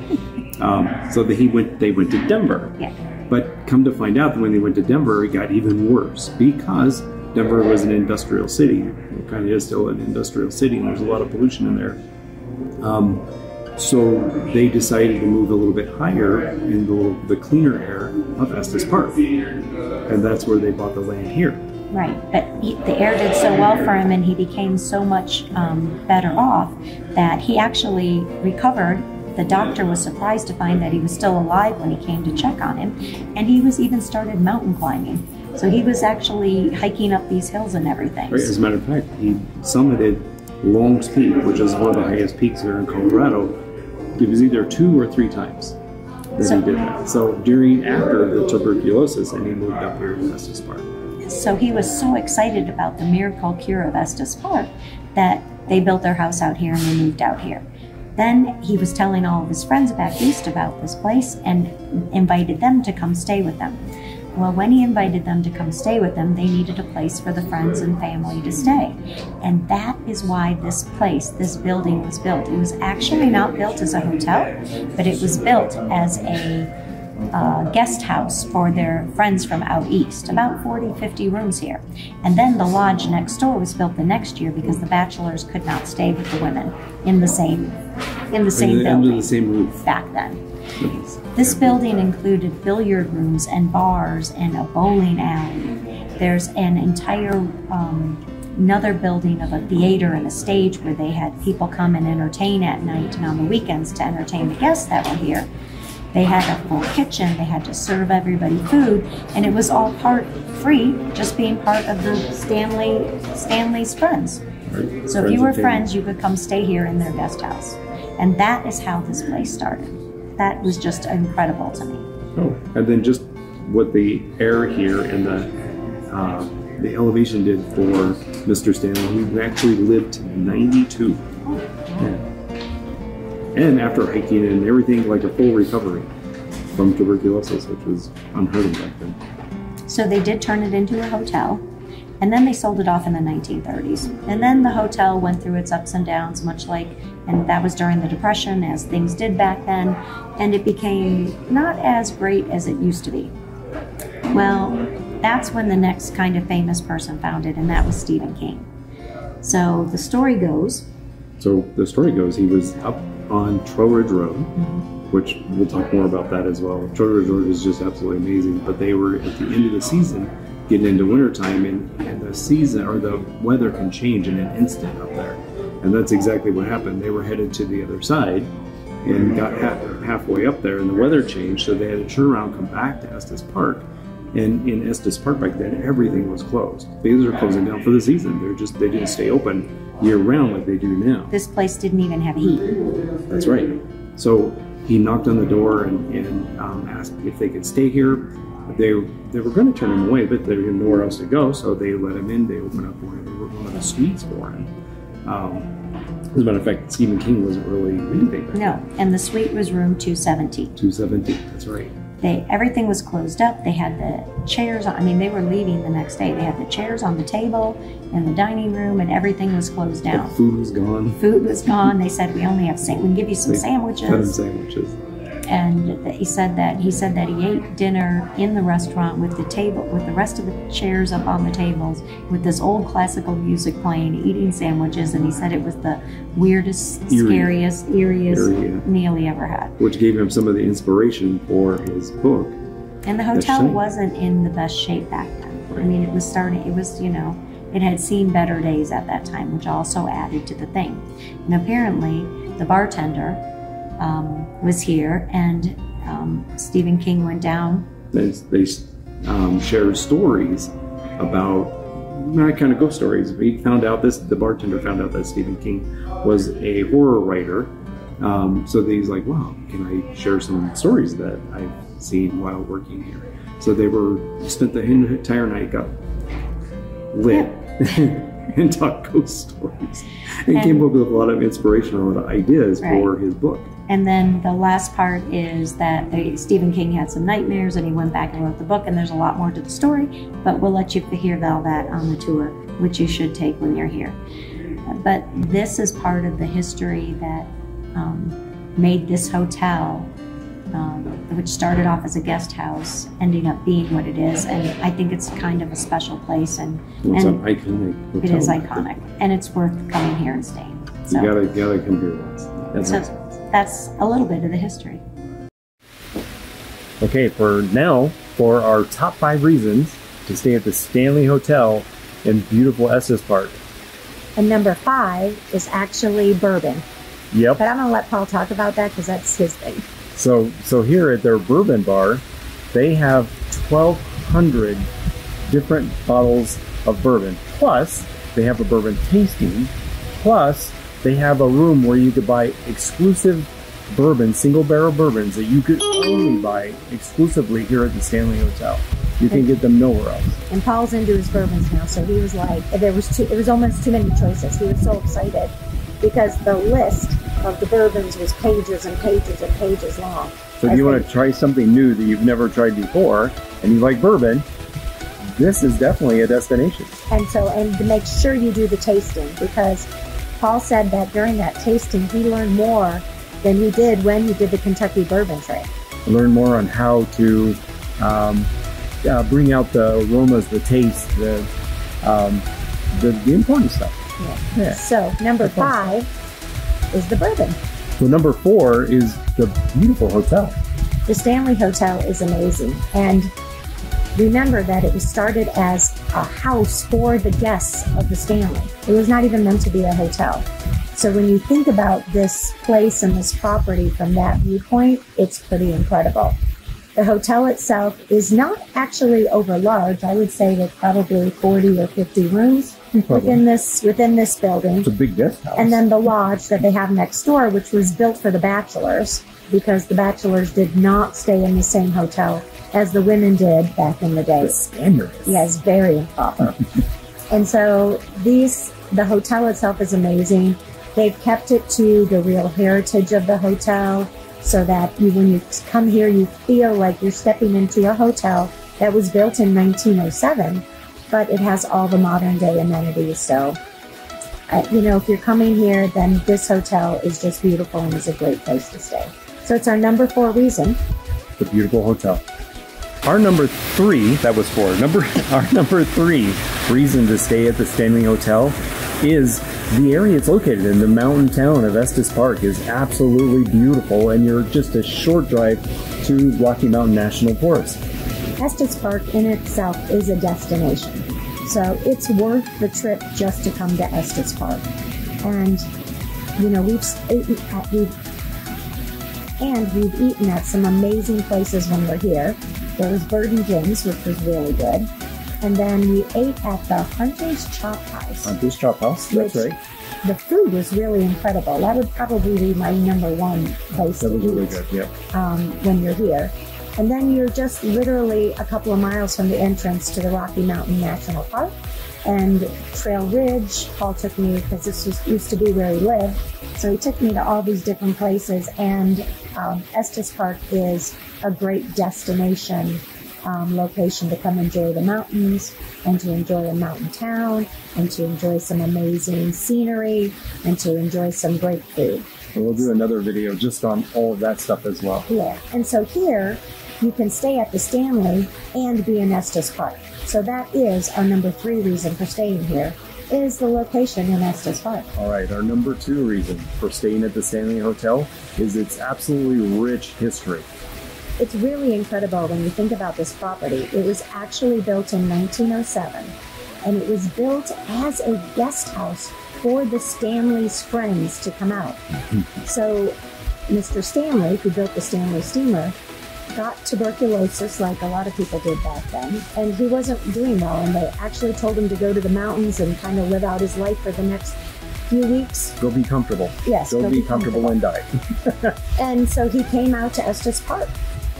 Um, so that he went, they went to Denver. Yeah. But come to find out that when they went to Denver, it got even worse because Denver was an industrial city. It kind of is still an industrial city, and there's a lot of pollution in there. Um, so they decided to move a little bit higher in the, little, the cleaner air of Estes Park, and that's where they bought the land here. Right, but he, the air did so well for him, and he became so much um, better off that he actually recovered. The doctor was surprised to find that he was still alive when he came to check on him, and he was even started mountain climbing. So he was actually hiking up these hills and everything. Right, as a matter of fact, he summited Long's Peak, which is one of the highest peaks here in Colorado, it was either two or three times that so, he did that. So during, after the tuberculosis, and he moved up here to Estes Park. So he was so excited about the miracle cure of Estes Park that they built their house out here and they moved out here. Then he was telling all of his friends back east about this place and invited them to come stay with them. Well, when he invited them to come stay with them, they needed a place for the friends and family to stay. And that is why this place, this building was built. It was actually not built as a hotel, but it was built as a uh, guest house for their friends from out east, about forty, fifty rooms here. And then the lodge next door was built the next year because the bachelors could not stay with the women in the same, in the same building. Under the same roof. Back then. This building included billiard rooms and bars and a bowling alley. There's an entire um, another building of a theater and a stage where they had people come and entertain at night and on the weekends to entertain the guests that were here. They had a full kitchen, they had to serve everybody food, and it was all part free, just being part of the Stanley Stanley's friends. So if you were friends, you could come stay here in their guest house. And that is how this place started. That was just incredible to me. Oh, and then just what the air here and the uh, the elevation did for Mister Stanley. He actually lived to ninety-two. Oh, wow. Yeah. And after hiking and everything, like a full recovery from tuberculosis, which was unheard of back then. So they did turn it into a hotel, and then they sold it off in the nineteen thirties. And then the hotel went through its ups and downs, much like, and that was during the Depression, as things did back then, and it became not as great as it used to be. Well, that's when the next kind of famous person found it, and that was Stephen King. So the story goes... So the story goes, he was up on Trail Ridge Road, mm-hmm. which we'll talk more about that as well. Trail Ridge Road is just absolutely amazing, but they were at the end of the season, getting into wintertime, and, and the season, or the weather can change in an instant up there. And that's exactly what happened. They were headed to the other side and got half, halfway up there, and the weather changed, so they had to turn around and come back to Estes Park. And in Estes Park back then, everything was closed. Things were closing down for the season. They're just, they didn't stay open year-round like they do now. This place didn't even have heat. That's right. So he knocked on the door and, and um, asked if they could stay here. They, they were going to turn him away, but they didn't know where else to go, so they let him in. They opened up one of the, one of the suites for him. Um, as a matter of fact, Stephen King wasn't really reading anything. No, and the suite was room two seventeen. two seventeen, that's right. They, everything was closed up. They had the chairs on, I mean, they were leaving the next day. They had the chairs on the table in the dining room, and everything was closed down. The food was gone. Food was gone. They said, we only have, we can give you some they sandwiches. Some sandwiches. And he said that he said that he ate dinner in the restaurant with the table, with the rest of the chairs up on the tables, with this old classical music playing, eating sandwiches, and he said it was the weirdest, eerie. scariest, eeriest eerie, yeah. meal he ever had. Which gave him some of the inspiration for his book. And the hotel wasn't in the best shape back then. Right. I mean, it was starting. It was, you know, it had seen better days at that time, which also added to the thing. And apparently, the bartender. Um, was here, and um, Stephen King went down. They, they um, shared stories about, not kind of ghost stories. He found out this, the bartender found out that Stephen King was a horror writer. Um, so he's like, wow, can I share some stories that I've seen while working here? So they were, spent the entire night, got lit. Yeah. And talk ghost stories. And, and came up with a lot of inspirational ideas right. for his book. And then the last part is that they, Stephen King had some nightmares and he went back and wrote the book, and there's a lot more to the story, but we'll let you hear all that on the tour, which you should take when you're here. But this is part of the history that um, made this hotel, um, which started off as a guest house, ending up being what it is, and I think it's kind of a special place, and, well, it's and an iconic hotel. It is iconic, and it's worth coming here and staying. So. You gotta, gotta come here once. That's so nice. That's a little bit of the history. Okay, for now, for our top five reasons to stay at the Stanley Hotel in beautiful Estes Park. And number five is actually bourbon. Yep. But I'm gonna let Paul talk about that because that's his thing. So, so here at their bourbon bar, they have twelve hundred different bottles of bourbon. Plus, they have a bourbon tasting Plus, they have a room where you could buy exclusive bourbon, single barrel bourbons that you could only buy exclusively here at the Stanley Hotel. You can get them nowhere else. And Paul's into his bourbons now, so he was like, there was too, it was almost too many choices. He was so excited because the list of the bourbons was pages and pages and pages long. So if you want to try something new that you've never tried before, and you like bourbon, this is definitely a destination. And so, and to make sure you do the tasting, because Paul said that during that tasting, he learned more than he did when he did the Kentucky Bourbon Trail. Learn more on how to um, Uh, bring out the aromas, the taste, the um, the, the important stuff. Yeah. Yeah. So number That's five awesome. is the bourbon. So number four is the beautiful hotel. The Stanley Hotel is amazing, and remember that it was started as a house for the guests of the Stanley. It was not even meant to be a hotel. So when you think about this place and this property from that viewpoint, it's pretty incredible. The hotel itself is not actually over large. I would say there's probably forty or fifty rooms probably. within this within this building. It's a big guest house. And then the lodge that they have next door, which was built for the bachelors, because the bachelors did not stay in the same hotel as the women did back in the day. It's scandalous. Yes, very improper. And so these, the hotel itself is amazing. They've kept it to the real heritage of the hotel, so that you, when you come here, you feel like you're stepping into a hotel that was built in nineteen oh seven, but it has all the modern day amenities. So, uh, you know, if you're coming here, then this hotel is just beautiful and is a great place to stay. So it's our number four reason. The beautiful hotel. Our number three, that was four, number, our number three reason to stay at the Stanley Hotel is the area it's located in. The mountain town of Estes Park is absolutely beautiful, and you're just a short drive to Rocky Mountain National Forest. Estes Park in itself is a destination, so it's worth the trip just to come to Estes Park. And, you know, we've, we've, and we've eaten at some amazing places when we're here. There was Bird and Jim's, which was really good. And then we ate at the Hunter's Chop House. Hunter's Chop House, that's right. The food was really incredible. That would probably be my number one place to eat. That was really good, yeah. Um, when you're here. And then you're just literally a couple of miles from the entrance to the Rocky Mountain National Park. And Trail Ridge, Paul took me, because this was, used to be where he lived. So he took me to all these different places. And um, Estes Park is a great destination Um, location to come enjoy the mountains and to enjoy a mountain town and to enjoy some amazing scenery and to enjoy some great food. And we'll do another video just on all of that stuff as well. Yeah, and so here you can stay at the Stanley and be in Estes Park. So that is our number three reason for staying here, is the location in Estes Park. All right, our number two reason for staying at the Stanley Hotel is its absolutely rich history. It's really incredible when you think about this property. It was actually built in nineteen oh seven, and it was built as a guest house for the Stanley's friends to come out. So Mister Stanley, who built the Stanley Steamer, got tuberculosis like a lot of people did back then, and he wasn't doing well, and they actually told him to go to the mountains and kind of live out his life for the next few weeks. Go be comfortable. Yes, go, go be, be comfortable, comfortable and die. And so he came out to Estes Park.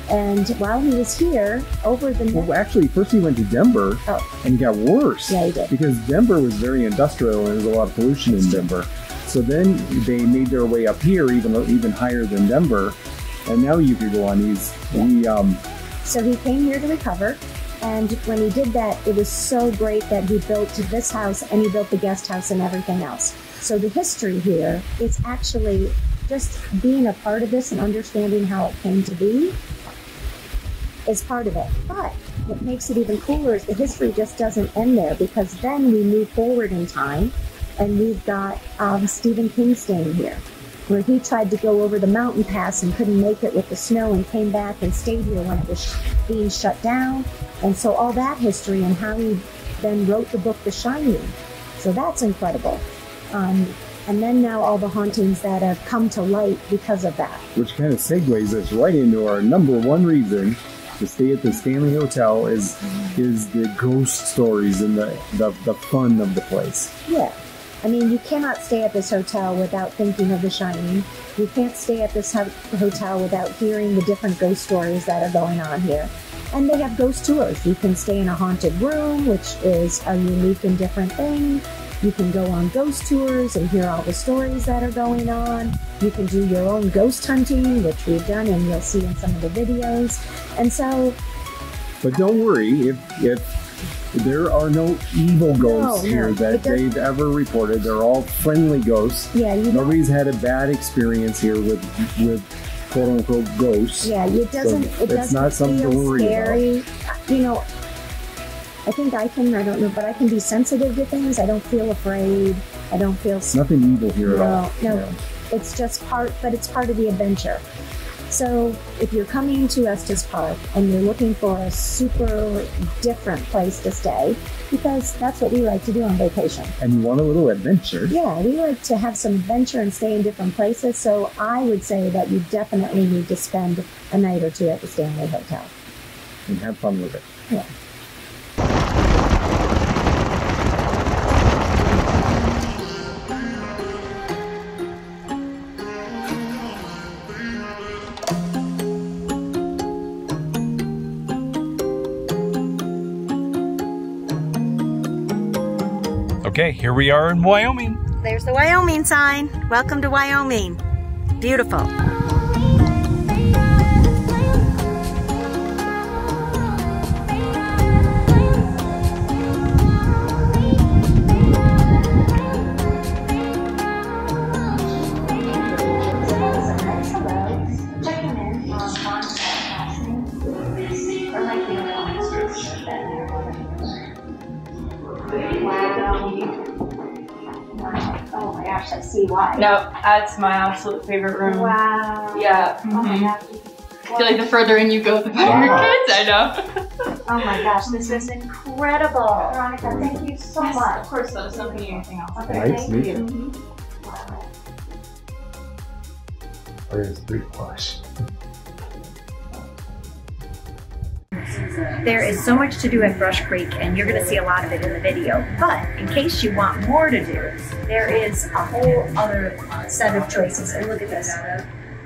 And while he was here, over the well, actually, first he went to Denver oh. and got worse. Yeah, he did. Because Denver was very industrial and there was a lot of pollution in Denver. So then they made their way up here, even even higher than Denver. And now you can go on these. Yeah. He, um, so he came here to recover. And when he did that, it was so great that he built this house and he built the guest house and everything else. So the history here is actually just being a part of this and understanding how it came to be is part of it. But what makes it even cooler is the history just doesn't end there, because then we move forward in time and we've got um, Stephen King staying here, where he tried to go over the mountain pass and couldn't make it with the snow and came back and stayed here when it was being shut down. And so all that history and how he then wrote the book The Shining. So that's incredible. Um, And then now all the hauntings that have come to light because of that. Which kind of segues us right into our number one reason to stay at the Stanley Hotel is is the ghost stories and the, the, the fun of the place. Yeah. I mean, you cannot stay at this hotel without thinking of The Shining. You can't stay at this ho hotel without hearing the different ghost stories that are going on here. And they have ghost tours. You can stay in a haunted room, which is a unique and different thing. You can go on ghost tours and hear all the stories that are going on. You can do your own ghost hunting, which we've done and you'll see in some of the videos. And so... But don't worry, if... if there are no evil ghosts no, here no, that they've ever reported. They're all friendly ghosts. Yeah, you nobody's had a bad experience here with with quote unquote ghosts. Yeah, it doesn't. So it it's doesn't not something feel to worry scary. About. You know, I think I can. I don't know, but I can be sensitive to things. I don't feel afraid. I don't feel scared. Nothing evil here no, at all. No, yeah. It's just part, but it's part of the adventure. So if you're coming to Estes Park and you're looking for a super different place to stay, because that's what we like to do on vacation. And you want a little adventure. Yeah, we like to have some adventure and stay in different places. So I would say that you definitely need to spend a night or two at the Stanley Hotel. And have fun with it. Yeah. Okay, here we are in Wyoming. There's the Wyoming sign. Welcome to Wyoming. Beautiful. Why? No, that's my absolute favorite room. Wow. Yeah. Mm-hmm. Oh my gosh. Well, I feel like the further in you go, the better wow. your kids. I know. Oh my gosh, this is incredible. Veronica, thank you so yes, much. Of course, that was something you anything else. Okay, nice thank you. Mm-hmm. Wow. There's three plush. There is so much to do at Brush Creek, and you're going to see a lot of it in the video. But in case you want more to do, there is a whole other set of choices. And look at this.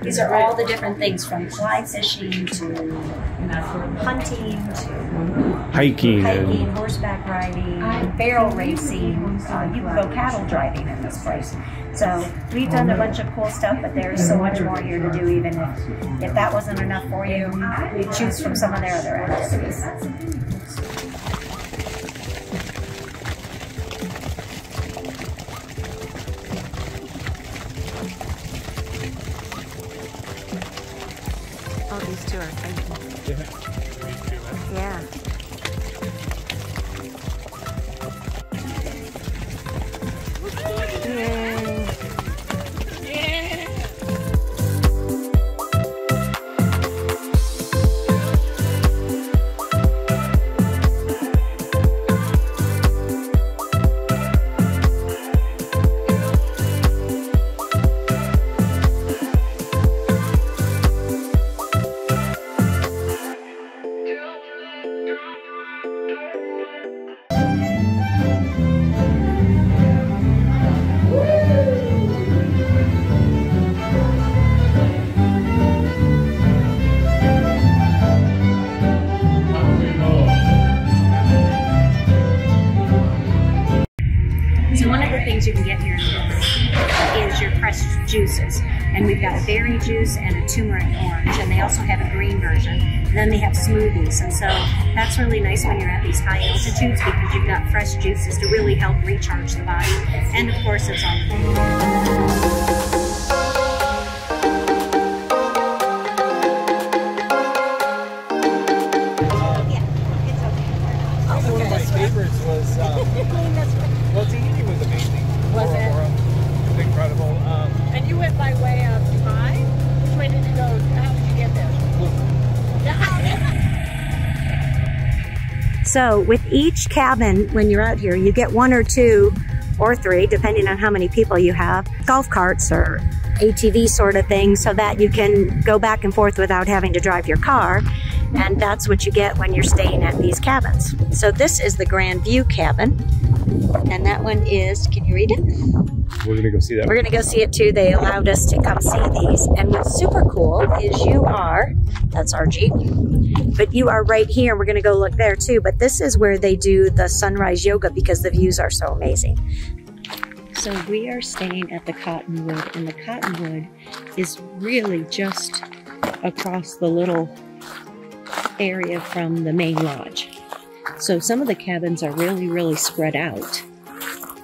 These are all the different things from fly fishing to hunting to hiking, hiking and horseback riding, barrel racing. Uh, you can go cattle driving in this place. So we've done a bunch of cool stuff, but there is so much more here to do. Even if, if that wasn't enough for you, you choose from some of their other activities. Oh, these two are fighting. Yeah. Yeah. Juices, and we've got a berry juice and a turmeric orange, and they also have a green version, and then they have smoothies, and so that's really nice when you're at these high altitudes because you've got fresh juices to really help recharge the body, and of course it's all the So with each cabin, when you're out here, you get one or two or three, depending on how many people you have, golf carts or A T V sort of thing, so that you can go back and forth without having to drive your car. And that's what you get when you're staying at these cabins. So this is the Grand View cabin. And that one is, can you read it? We're gonna go see that. We're gonna go see it too. They allowed us to come see these. And what's super cool is you are, that's our Jeep, but you are right here. We're gonna go look there too. But this is where they do the sunrise yoga because the views are so amazing. So we are staying at the Cottonwood, and the Cottonwood is really just across the little area from the main lodge. So some of the cabins are really, really spread out,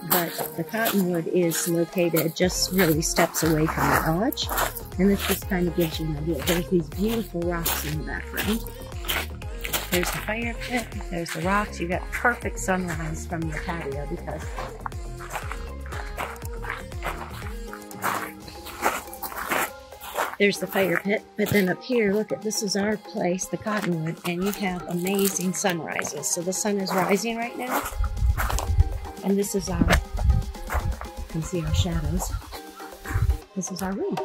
but the Cottonwood is located just really steps away from the lodge. And this just kind of gives you an idea. There's these beautiful rocks in the background. There's the fire pit, there's the rocks. You got perfect sunrise from the patio because there's the fire pit, but then up here, look at, this is our place, the Cottonwood, and you have amazing sunrises. So the sun is rising right now, and this is our, you can see our shadows. This is our room.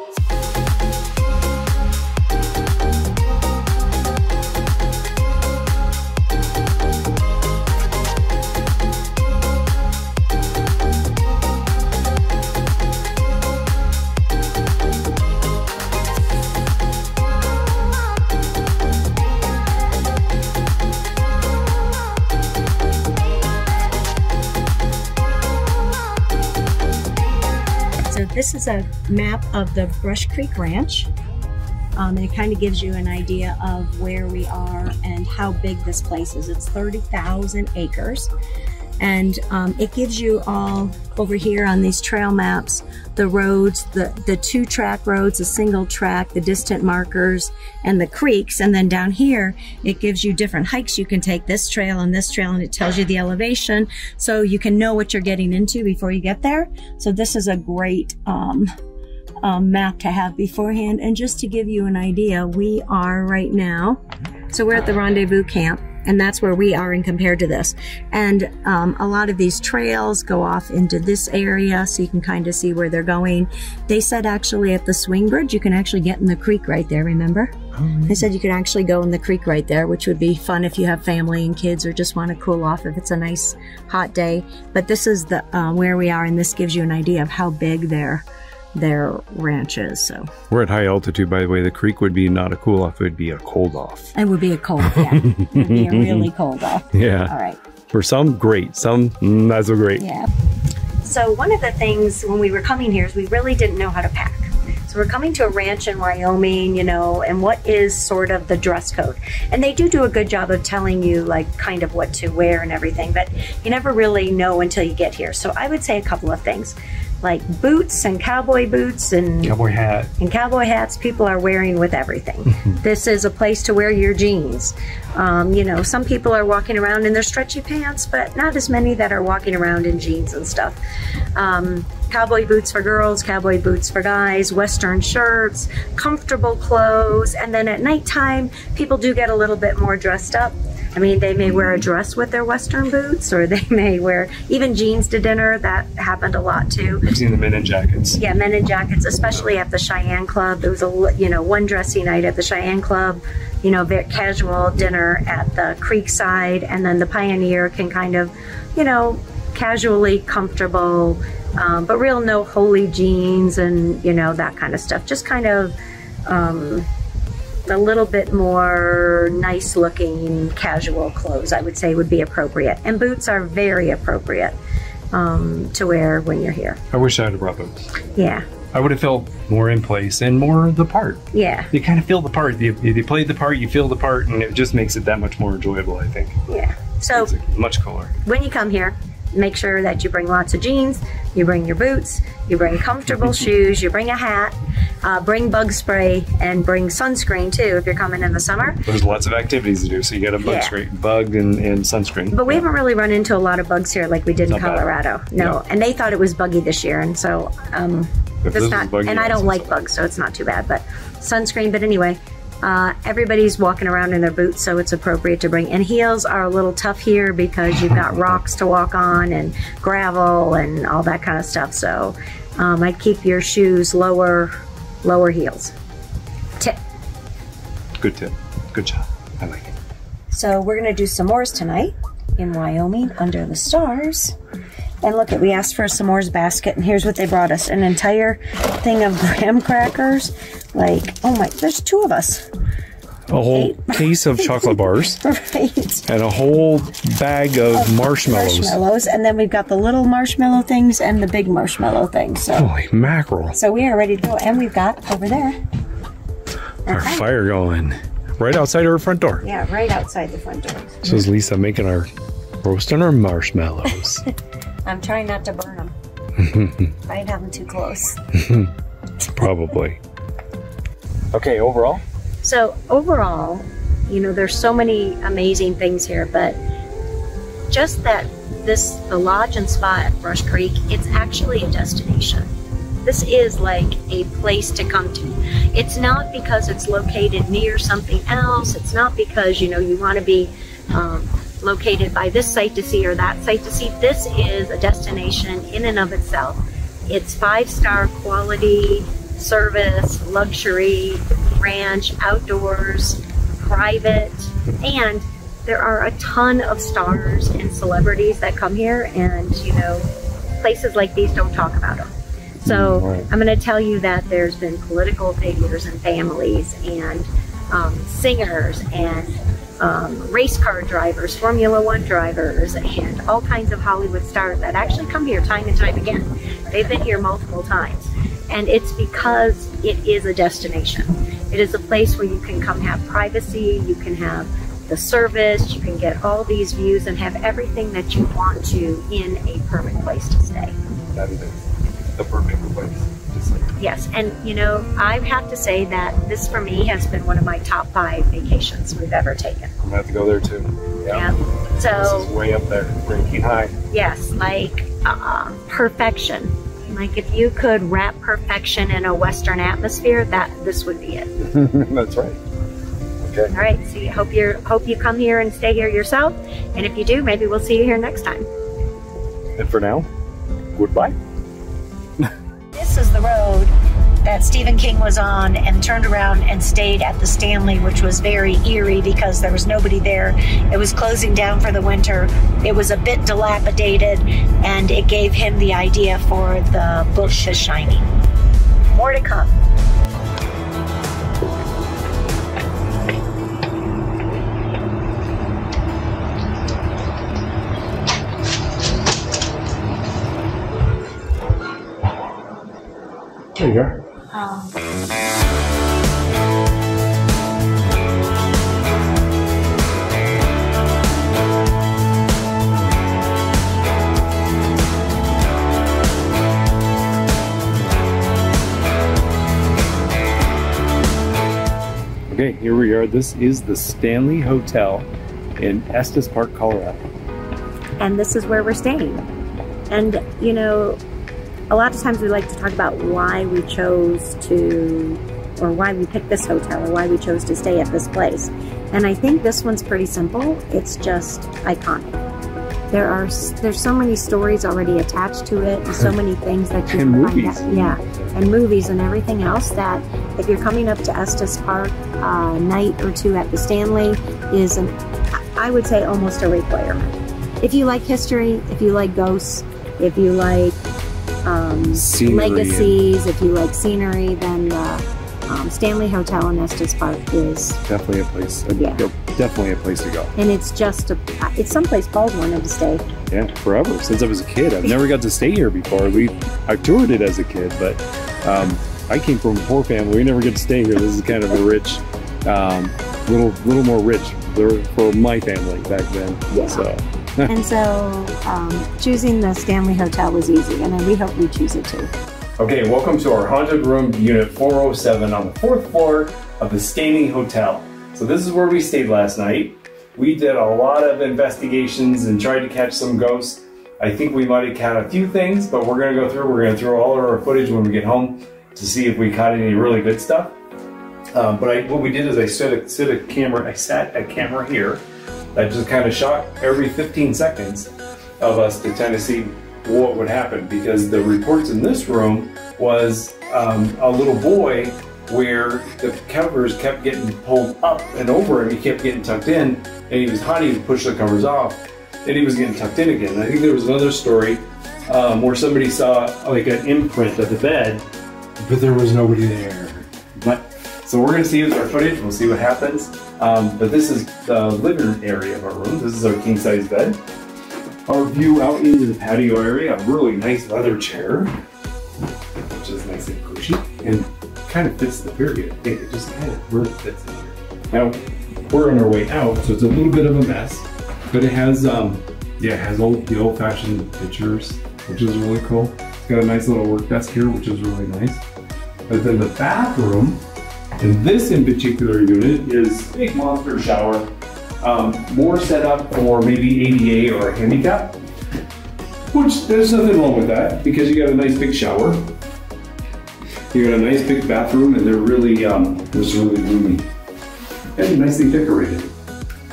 This is a map of the Brush Creek Ranch, um, and it kind of gives you an idea of where we are and how big this place is. It's thirty thousand acres, and um, it gives you all over here on these trail maps, the roads, the, the two track roads, the single track, the distant markers, and the creeks. And then down here, it gives you different hikes. You can take this trail and this trail, and it tells you the elevation, so you can know what you're getting into before you get there. So this is a great um, um, map to have beforehand. And just to give you an idea, we are right now, so we're at the Rendezvous Camp, and that's where we are in compared to this. And um, a lot of these trails go off into this area, so you can kind of see where they're going. They said actually at the swing bridge, you can actually get in the creek right there, remember? Oh, yeah. They said you could actually go in the creek right there, which would be fun if you have family and kids or just want to cool off if it's a nice hot day. But this is the uh, where we are, and this gives you an idea of how big their, their ranch is. So we're at high altitude, by the way. The creek would be not a cool off, it would be a cold off. It would be a cold, yeah. It would be a really cold off. Yeah. All right. For some, great. Some, not so great. Yeah. So one of the things when we were coming here is we really didn't know how to pack. So we're coming to a ranch in Wyoming, you know, and what is sort of the dress code? And they do do a good job of telling you like kind of what to wear and everything, but you never really know until you get here. So I would say a couple of things, like boots and cowboy boots and cowboy hat and cowboy hats people are wearing with everything. This is a place to wear your jeans. Um, you know, some people are walking around in their stretchy pants, but not as many that are walking around in jeans and stuff. Um, cowboy boots for girls, cowboy boots for guys, western shirts, comfortable clothes. And then at nighttime, people do get a little bit more dressed up. I mean, they may wear a dress with their western boots, or they may wear even jeans to dinner. That happened a lot too. We've seen the men in jackets. Yeah, men in jackets, especially at the Cheyenne Club. There was a, you know, one dressy night at the Cheyenne Club, you know, very casual dinner at the Creekside, and then the Pioneer can kind of, you know, casually comfortable, um, but real no holy jeans and, you know, that kind of stuff. Just kind of, um, a little bit more nice looking casual clothes, I would say, would be appropriate. And boots are very appropriate um, to wear when you're here. I wish I had brought boots. Yeah. I would have felt more in place and more the part. Yeah. You kind of feel the part. You, you play the part, you feel the part, and it just makes it that much more enjoyable, I think. Yeah. So it's like much cooler. When you come here, make sure that you bring lots of jeans, you bring your boots, you bring comfortable shoes, you bring a hat, uh, bring bug spray, and bring sunscreen too if you're coming in the summer. There's lots of activities to do, so you got a bug yeah. spray, bug and, and sunscreen. But we yeah. haven't really run into a lot of bugs here like we did in Colorado. No. no, and they thought it was buggy this year, and so um, it's not. Buggy, and I don't like bugs, so it's not too bad. But sunscreen. But anyway. Uh, everybody's walking around in their boots, so it's appropriate to bring. And heels are a little tough here because you've got rocks to walk on and gravel and all that kind of stuff. So um, I'd keep your shoes lower, lower heels. Tip. Good tip. Good job. I like it. So we're going to do s'mores tonight in Wyoming under the stars. And look, at we asked for a s'mores basket, and here's what they brought us. An entire thing of graham crackers. Like, oh my, there's two of us. A whole Eight. case of chocolate bars. Right. And a whole bag of, of marshmallows. marshmallows. And then we've got the little marshmallow things and the big marshmallow things. So. Holy mackerel. So we are ready to go. And we've got over there our okay. fire going. Right outside our front door. Yeah, right outside the front door. So is Lisa making our, roasting our marshmallows. I'm trying not to burn them. I'd have them too close. Probably. Okay, overall? So overall, you know, there's so many amazing things here, but just that this, the lodge and spa at Brush Creek, it's actually a destination. This is like a place to come to. It's not because it's located near something else. It's not because, you know, you want to be um, located by this site to see or that site to see. This is a destination in and of itself. It's five-star quality, service, luxury, ranch, outdoors, private, and there are a ton of stars and celebrities that come here, and, you know, places like these don't talk about them. So I'm going to tell you that there's been political figures and families and um, singers and um, race car drivers, Formula One drivers, and all kinds of Hollywood stars that actually come here time and time again. They've been here multiple times. And it's because it is a destination. It is a place where you can come have privacy, you can have the service, you can get all these views and have everything that you want to in a perfect place to stay. That is it. The perfect place to stay. Yes, and you know, I have to say that this for me has been one of my top five vacations we've ever taken. I'm gonna have to go there too. Yeah. yeah. So this is way up there, ranking high. Yes, like uh, perfection. Like if you could wrap perfection in a Western atmosphere, that this would be it. That's right. Okay. All right. So you hope you hope you come here and stay here yourself. And if you do, maybe we'll see you here next time. And for now, goodbye. This is the road that Stephen King was on and turned around and stayed at the Stanley, which was very eerie because there was nobody there. It was closing down for the winter. It was a bit dilapidated, and it gave him the idea for the book The Shining. More to come. There you are. Um. Okay, here we are. This is the Stanley Hotel in Estes Park, Colorado. And this is where we're staying. And, you know, a lot of times we like to talk about why we chose to, or why we picked this hotel, or why we chose to stay at this place. And I think this one's pretty simple. It's just iconic. There are, there's so many stories already attached to it, and so many things that you and find movies. out. Yeah, and movies and everything else that if you're coming up to Estes Park, a night or two at the Stanley is, an, I would say, almost a requirement. If you like history, if you like ghosts, if you like Um, legacies, if you like scenery, then the um, Stanley Hotel in Estes Park is definitely a place. A, yeah, definitely a place to go. And it's just a, it's someplace Paul's wanted to stay. Yeah, forever since I was a kid. I've never got to stay here before. We, I toured it as a kid, but um, I came from a poor family. We never get to stay here. This is kind of a rich, um, little, little more rich for my family back then. Yeah. So. And so um, choosing the Stanley Hotel was easy, and we hope you choose it too. Okay, welcome to our haunted room, unit four oh seven on the fourth floor of the Stanley Hotel. So this is where we stayed last night. We did a lot of investigations and tried to catch some ghosts. I think we might have caught a few things, but we're gonna go through, we're gonna throw all of our footage when we get home to see if we caught any really good stuff. Um, but I, what we did is I set a, set a camera, I sat a camera here. I just kind of shot every fifteen seconds of us to kind of see what would happen, because the reports in this room was um, a little boy where the covers kept getting pulled up and over him. He kept getting tucked in, and he was hot, he would push the covers off, and he was getting tucked in again. And I think there was another story um, where somebody saw like an imprint of the bed, but there was nobody there. But, so we're gonna see with our footage, we'll see what happens. Um, but this is the living area of our room. This is our king size bed. Our view out into the patio area, a really nice leather chair, which is nice and cushy, and kind of fits the period. It just kind of really fits in here. Now, we're on our way out, so it's a little bit of a mess, but it has, um, yeah, it has all the old-fashioned pictures, which is really cool. It's got a nice little work desk here, which is really nice. But then the bathroom, and this in particular unit is a big monster shower, um, more set up for maybe A D A or a handicap, which there's nothing wrong with that because you got a nice big shower. You got a nice big bathroom, and they're really, um, it's really roomy and nicely decorated.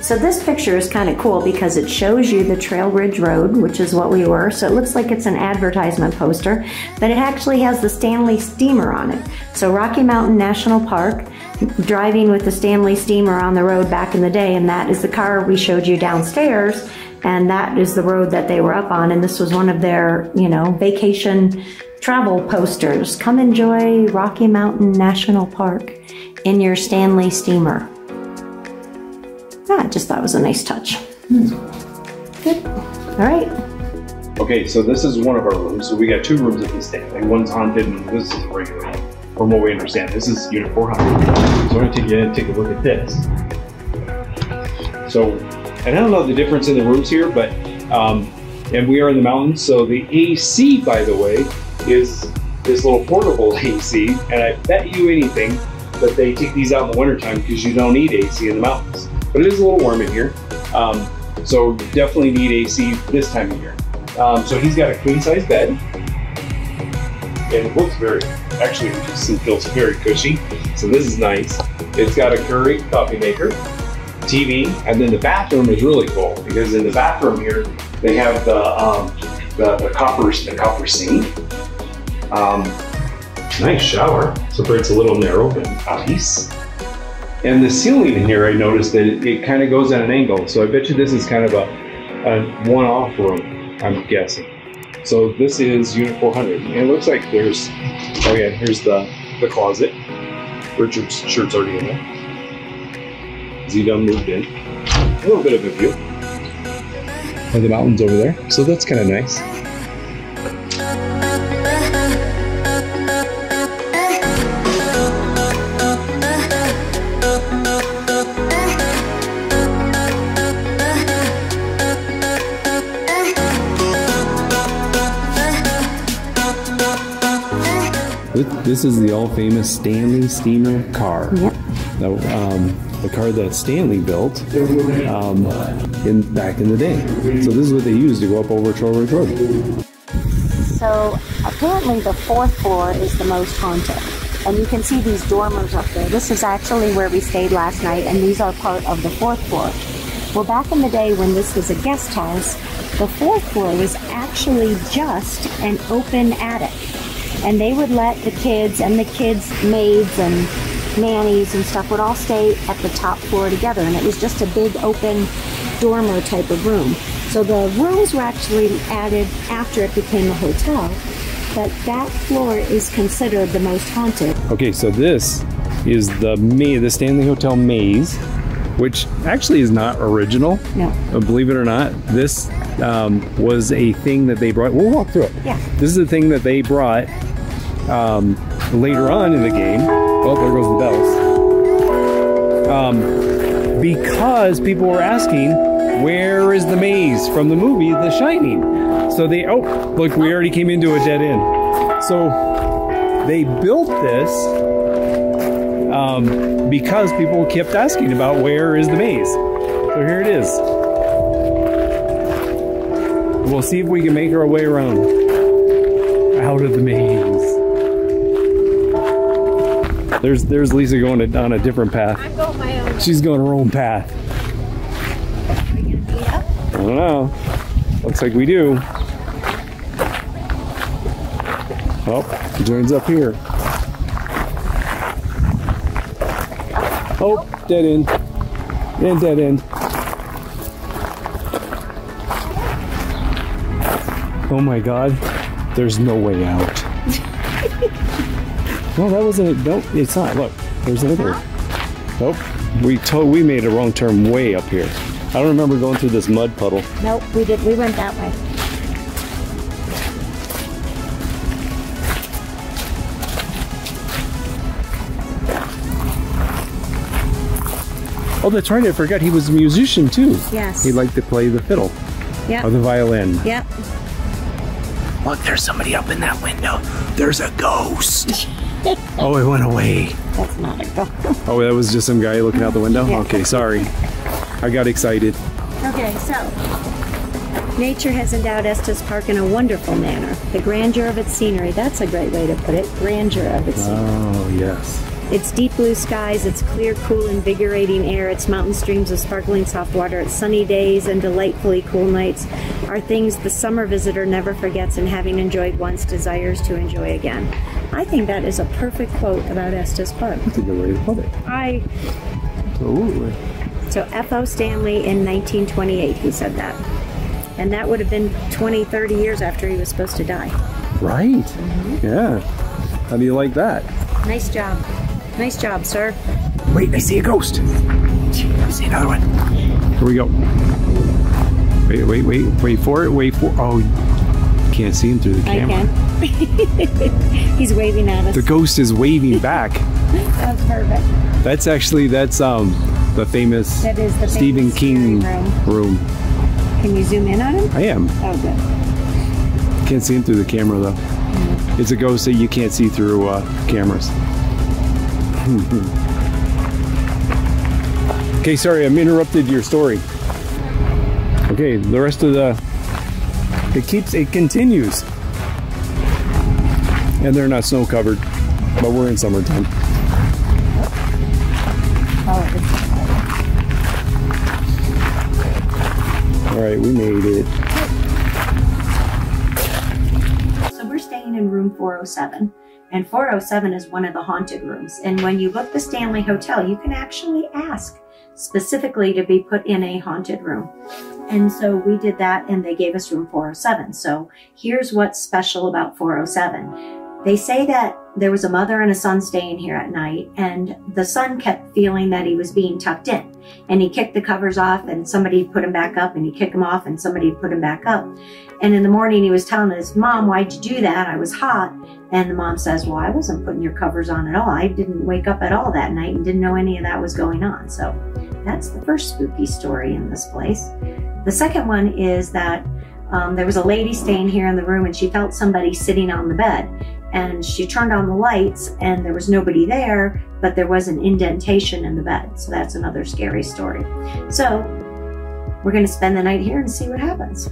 So this picture is kind of cool because it shows you the Trail Ridge Road, which is what we were, so it looks like it's an advertisement poster, but it actually has the Stanley Steamer on it. So Rocky Mountain National Park, driving with the Stanley Steamer on the road back in the day, and that is the car we showed you downstairs, and that is the road that they were up on, and this was one of their, you know, vacation travel posters. Come enjoy Rocky Mountain National Park in your Stanley Steamer. I just thought it was a nice touch. Mm. Good. All right. Okay, so this is one of our rooms. So we got two rooms at this thing. One's haunted and this is regular. From what we understand, this is unit four hundred. So I'm going to take you in, take a look at this. So, and I don't know the difference in the rooms here, but, um, and we are in the mountains. So the A C, by the way, is this little portable A C. And I bet you anything that they take these out in the wintertime because you don't need A C in the mountains. But it is a little warm in here, um, so definitely need A C this time of year. Um, so he's got a queen size bed, and it looks very, actually it just feels very cushy, so this is nice. It's got a Keurig coffee maker, T V, and then the bathroom is really cool, because in the bathroom here, they have the, um, the, the, copper, the copper sink, um, nice shower, so it's a little narrow but nice. And the ceiling in here, I noticed that it, it kind of goes at an angle. So I bet you this is kind of a, a one-off room, I'm guessing. So this is unit four hundred. And it looks like there's, oh yeah, here's the, the closet. Richard's shirt's already in there. Z done moved in. A little bit of a view of the mountains over there. So that's kind of nice. This is the all-famous Stanley Steamer car. Yep. Now, um, the car that Stanley built um, in back in the day. So this is what they used to go up over Trail Ridge Road. So apparently the fourth floor is the most haunted. And you can see these dormers up there. This is actually where we stayed last night, and these are part of the fourth floor. Well, back in the day when this was a guest house, the fourth floor was actually just an open attic. And they would let the kids and the kids' maids and nannies and stuff would all stay at the top floor together. And it was just a big open dormer type of room. So the rooms were actually added after it became a hotel. But that floor is considered the most haunted. Okay, so this is the the Stanley Hotel maze, which actually is not original. No. Believe it or not, this um, was a thing that they brought. We'll walk through it. Yeah. This is the thing that they brought Um, later on in the game. Oh, there goes the bells. Um, because people were asking, where is the maze from the movie The Shining? So they, oh, look, we already came into a dead end. So they built this um, because people kept asking about where is the maze. So here it is. We'll see if we can make our way around out of the maze. There's there's Lisa going on a different path. I'm going my own. She's going her own path. Are we gonna meet up? I don't know. Looks like we do. Oh, she joins up here. Oh, dead end. And dead end. Oh my God, there's no way out. Well, that was a, no, it's not, look, there's another. Nope, we told, we made a wrong turn way up here. I don't remember going through this mud puddle. Nope, we did, we went that way. Oh, that's right, I forgot he was a musician too. Yes. He liked to play the fiddle. Yeah. Or the violin. Yep. Look, there's somebody up in that window. There's a ghost. Oh, it went away. That's not a ghost. Oh, that was just some guy looking out the window? Yeah. Okay, sorry. I got excited. Okay, so nature has endowed Estes Park in a wonderful manner. The grandeur of its scenery, that's a great way to put it. Grandeur of its scenery. Oh, yes. Its deep blue skies, its clear, cool, invigorating air, its mountain streams of sparkling soft water, its sunny days and delightfully cool nights are things the summer visitor never forgets and having enjoyed once desires to enjoy again. I think that is a perfect quote about Estes Park. That's a good way to put it. I... Absolutely. So F O Stanley in nineteen twenty-eight, he said that. And that would have been twenty, thirty years after he was supposed to die. Right. Mm-hmm. Yeah. How do you like that? Nice job. Nice job, sir. Wait, I see a ghost. I see another one. Here we go. Wait, wait, wait, wait for it, wait for it. Oh, can't see him through the camera. I can. He's waving at us. The ghost is waving back. That's perfect. That's actually, that's um, the famous that is the Stephen famous King room. room. Can you zoom in on him? I am. Oh, good. Can't see him through the camera, though. Mm-hmm. It's a ghost that you can't see through uh, cameras. Okay, sorry, I'm interrupted your story. Okay, the rest of the, it keeps, it continues. And they're not snow covered, but we're in summertime. All right, we made it. So we're staying in room four oh seven. And four oh seven is one of the haunted rooms. And when you book the Stanley Hotel, you can actually ask specifically to be put in a haunted room. And so we did that and they gave us room four oh seven. So here's what's special about four oh seven. They say that there was a mother and a son staying here at night and the son kept feeling that he was being tucked in. And he kicked the covers off and somebody put him back up and he kicked him off and somebody put him back up. And in the morning he was telling his mom, why'd you do that? I was hot. And the mom says, well, I wasn't putting your covers on at all. I didn't wake up at all that night and didn't know any of that was going on. So that's the first spooky story in this place. The second one is that um, there was a lady staying here in the room and she felt somebody sitting on the bed. And she turned on the lights and there was nobody there, but there was an indentation in the bed. So that's another scary story. So we're gonna spend the night here and see what happens.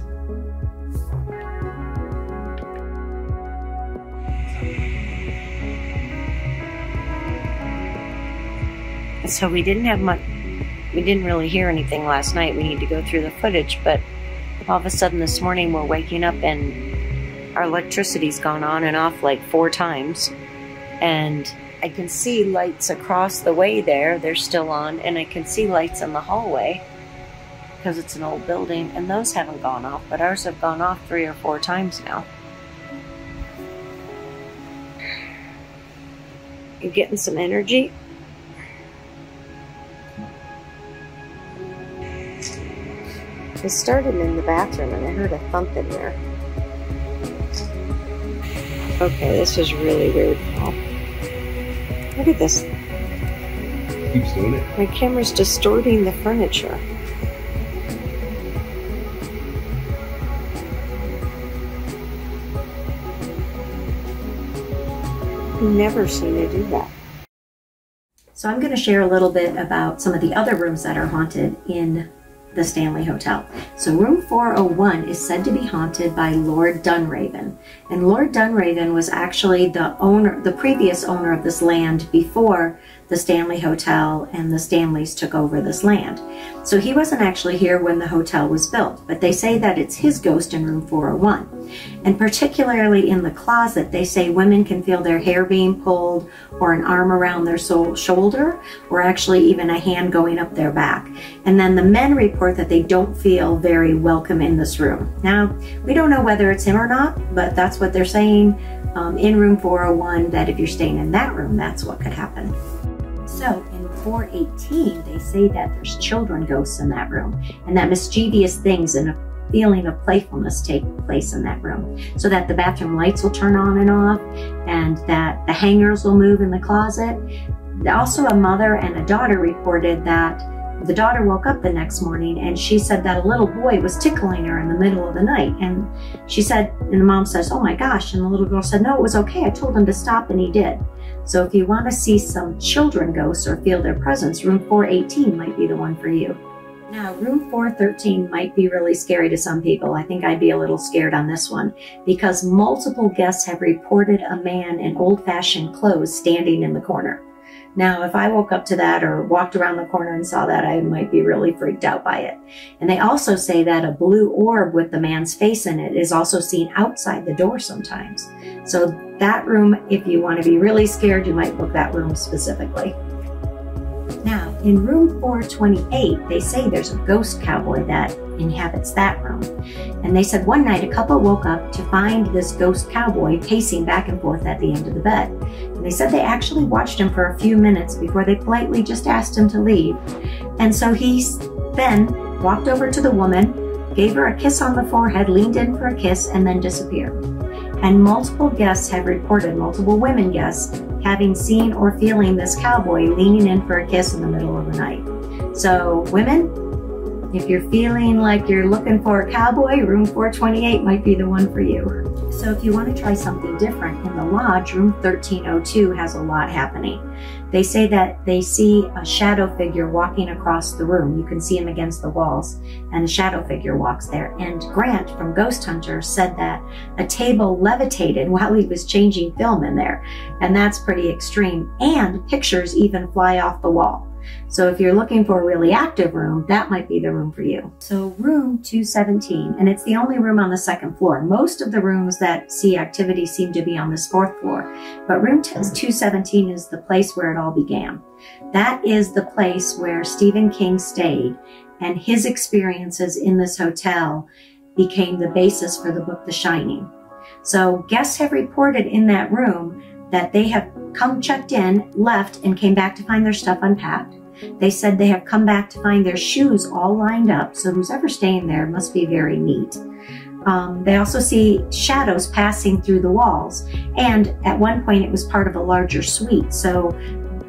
So we didn't have much, we didn't really hear anything last night. We need to go through the footage, but all of a sudden this morning we're waking up and our electricity's gone on and off like four times. And I can see lights across the way there, they're still on, and I can see lights in the hallway because it's an old building and those haven't gone off, but ours have gone off three or four times now. You're getting some energy. I started in the bathroom and I heard a thump in there. Okay, this is really weird. Oh, look at this. Keeps doing it. My camera's distorting the furniture. Never seen it do that. So I'm going to share a little bit about some of the other rooms that are haunted in the Stanley Hotel. So room four oh one is said to be haunted by Lord Dunraven. And Lord Dunraven was actually the owner, the previous owner of this land before the Stanley Hotel and the Stanleys took over this land. So he wasn't actually here when the hotel was built, but they say that it's his ghost in room four oh one. And particularly in the closet, they say women can feel their hair being pulled or an arm around their soul shoulder, or actually even a hand going up their back. And then the men report that they don't feel very welcome in this room. Now, we don't know whether it's him or not, but that's what they're saying um, in room four oh one, that if you're staying in that room, that's what could happen. So in four eighteen, they say that there's children ghosts in that room, and that mischievous things and a feeling of playfulness take place in that room, so that the bathroom lights will turn on and off, and that the hangers will move in the closet. Also, a mother and a daughter reported that the daughter woke up the next morning and she said that a little boy was tickling her in the middle of the night. And she said, and the mom says, "Oh my gosh." And the little girl said, "No, it was okay. I told him to stop and he did." So if you want to see some children ghosts or feel their presence, room four eighteen might be the one for you. Now, room four thirteen might be really scary to some people. I think I'd be a little scared on this one, because multiple guests have reported a man in old-fashioned clothes standing in the corner. Now, if I woke up to that or walked around the corner and saw that, I might be really freaked out by it. And they also say that a blue orb with the man's face in it is also seen outside the door sometimes. So that room, if you want to be really scared, you might book that room specifically. Now, in room four twenty-eight, they say there's a ghost cowboy that inhabits that room. And they said one night a couple woke up to find this ghost cowboy pacing back and forth at the end of the bed. And they said they actually watched him for a few minutes before they politely just asked him to leave. And so he then walked over to the woman, gave her a kiss on the forehead, leaned in for a kiss, and then disappeared. And multiple guests have reported, multiple women guests, having seen or feeling this cowboy leaning in for a kiss in the middle of the night. So women, if you're feeling like you're looking for a cowboy, room four twenty-eight might be the one for you. So if you want to try something different in the lodge, room thirteen oh two has a lot happening. They say that they see a shadow figure walking across the room. You can see him against the walls, and a shadow figure walks there. And Grant from Ghost Hunter said that a table levitated while he was changing film in there. And that's pretty extreme. And pictures even fly off the wall. So if you're looking for a really active room, that might be the room for you. So room two seventeen, and it's the only room on the second floor. Most of the rooms that see activity seem to be on this fourth floor, but room two seventeen is the place where it all began. That is the place where Stephen King stayed, and his experiences in this hotel became the basis for the book The Shining. So guests have reported in that room that they have come checked in, left, and came back to find their stuff unpacked. They said they have come back to find their shoes all lined up, so who's ever staying there must be very neat. Um, they also see shadows passing through the walls, and at one point it was part of a larger suite, so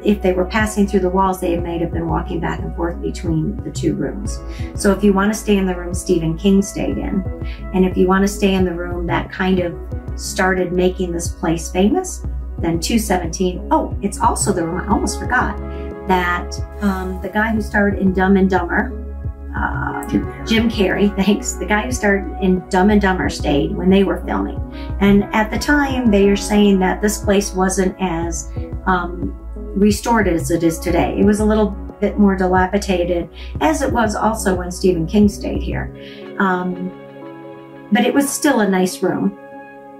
if they were passing through the walls, they may have been walking back and forth between the two rooms. So if you want to stay in the room Stephen King stayed in, and if you want to stay in the room that kind of started making this place famous, then two seventeen. Oh, it's also the room, I almost forgot, that um, the guy who starred in Dumb and Dumber, uh, Jim Carrey. Jim Carrey, thanks. The guy who starred in Dumb and Dumber stayed when they were filming. And at the time, they are saying that this place wasn't as um, restored as it is today. It was a little bit more dilapidated, as it was also when Stephen King stayed here. Um, but it was still a nice room.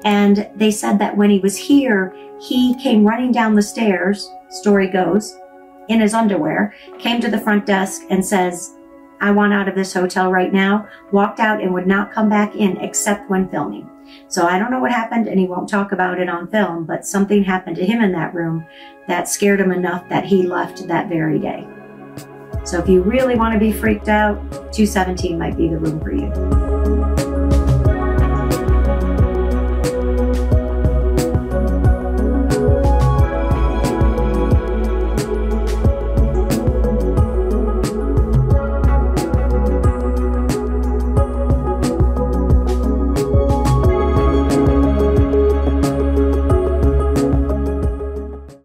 And they said that when he was here, he came running down the stairs, story goes, in his underwear, came to the front desk and says, "I want out of this hotel right now," walked out and would not come back in except when filming. So I don't know what happened, and he won't talk about it on film, but something happened to him in that room that scared him enough that he left that very day. So if you really want to be freaked out, two seventeen might be the room for you.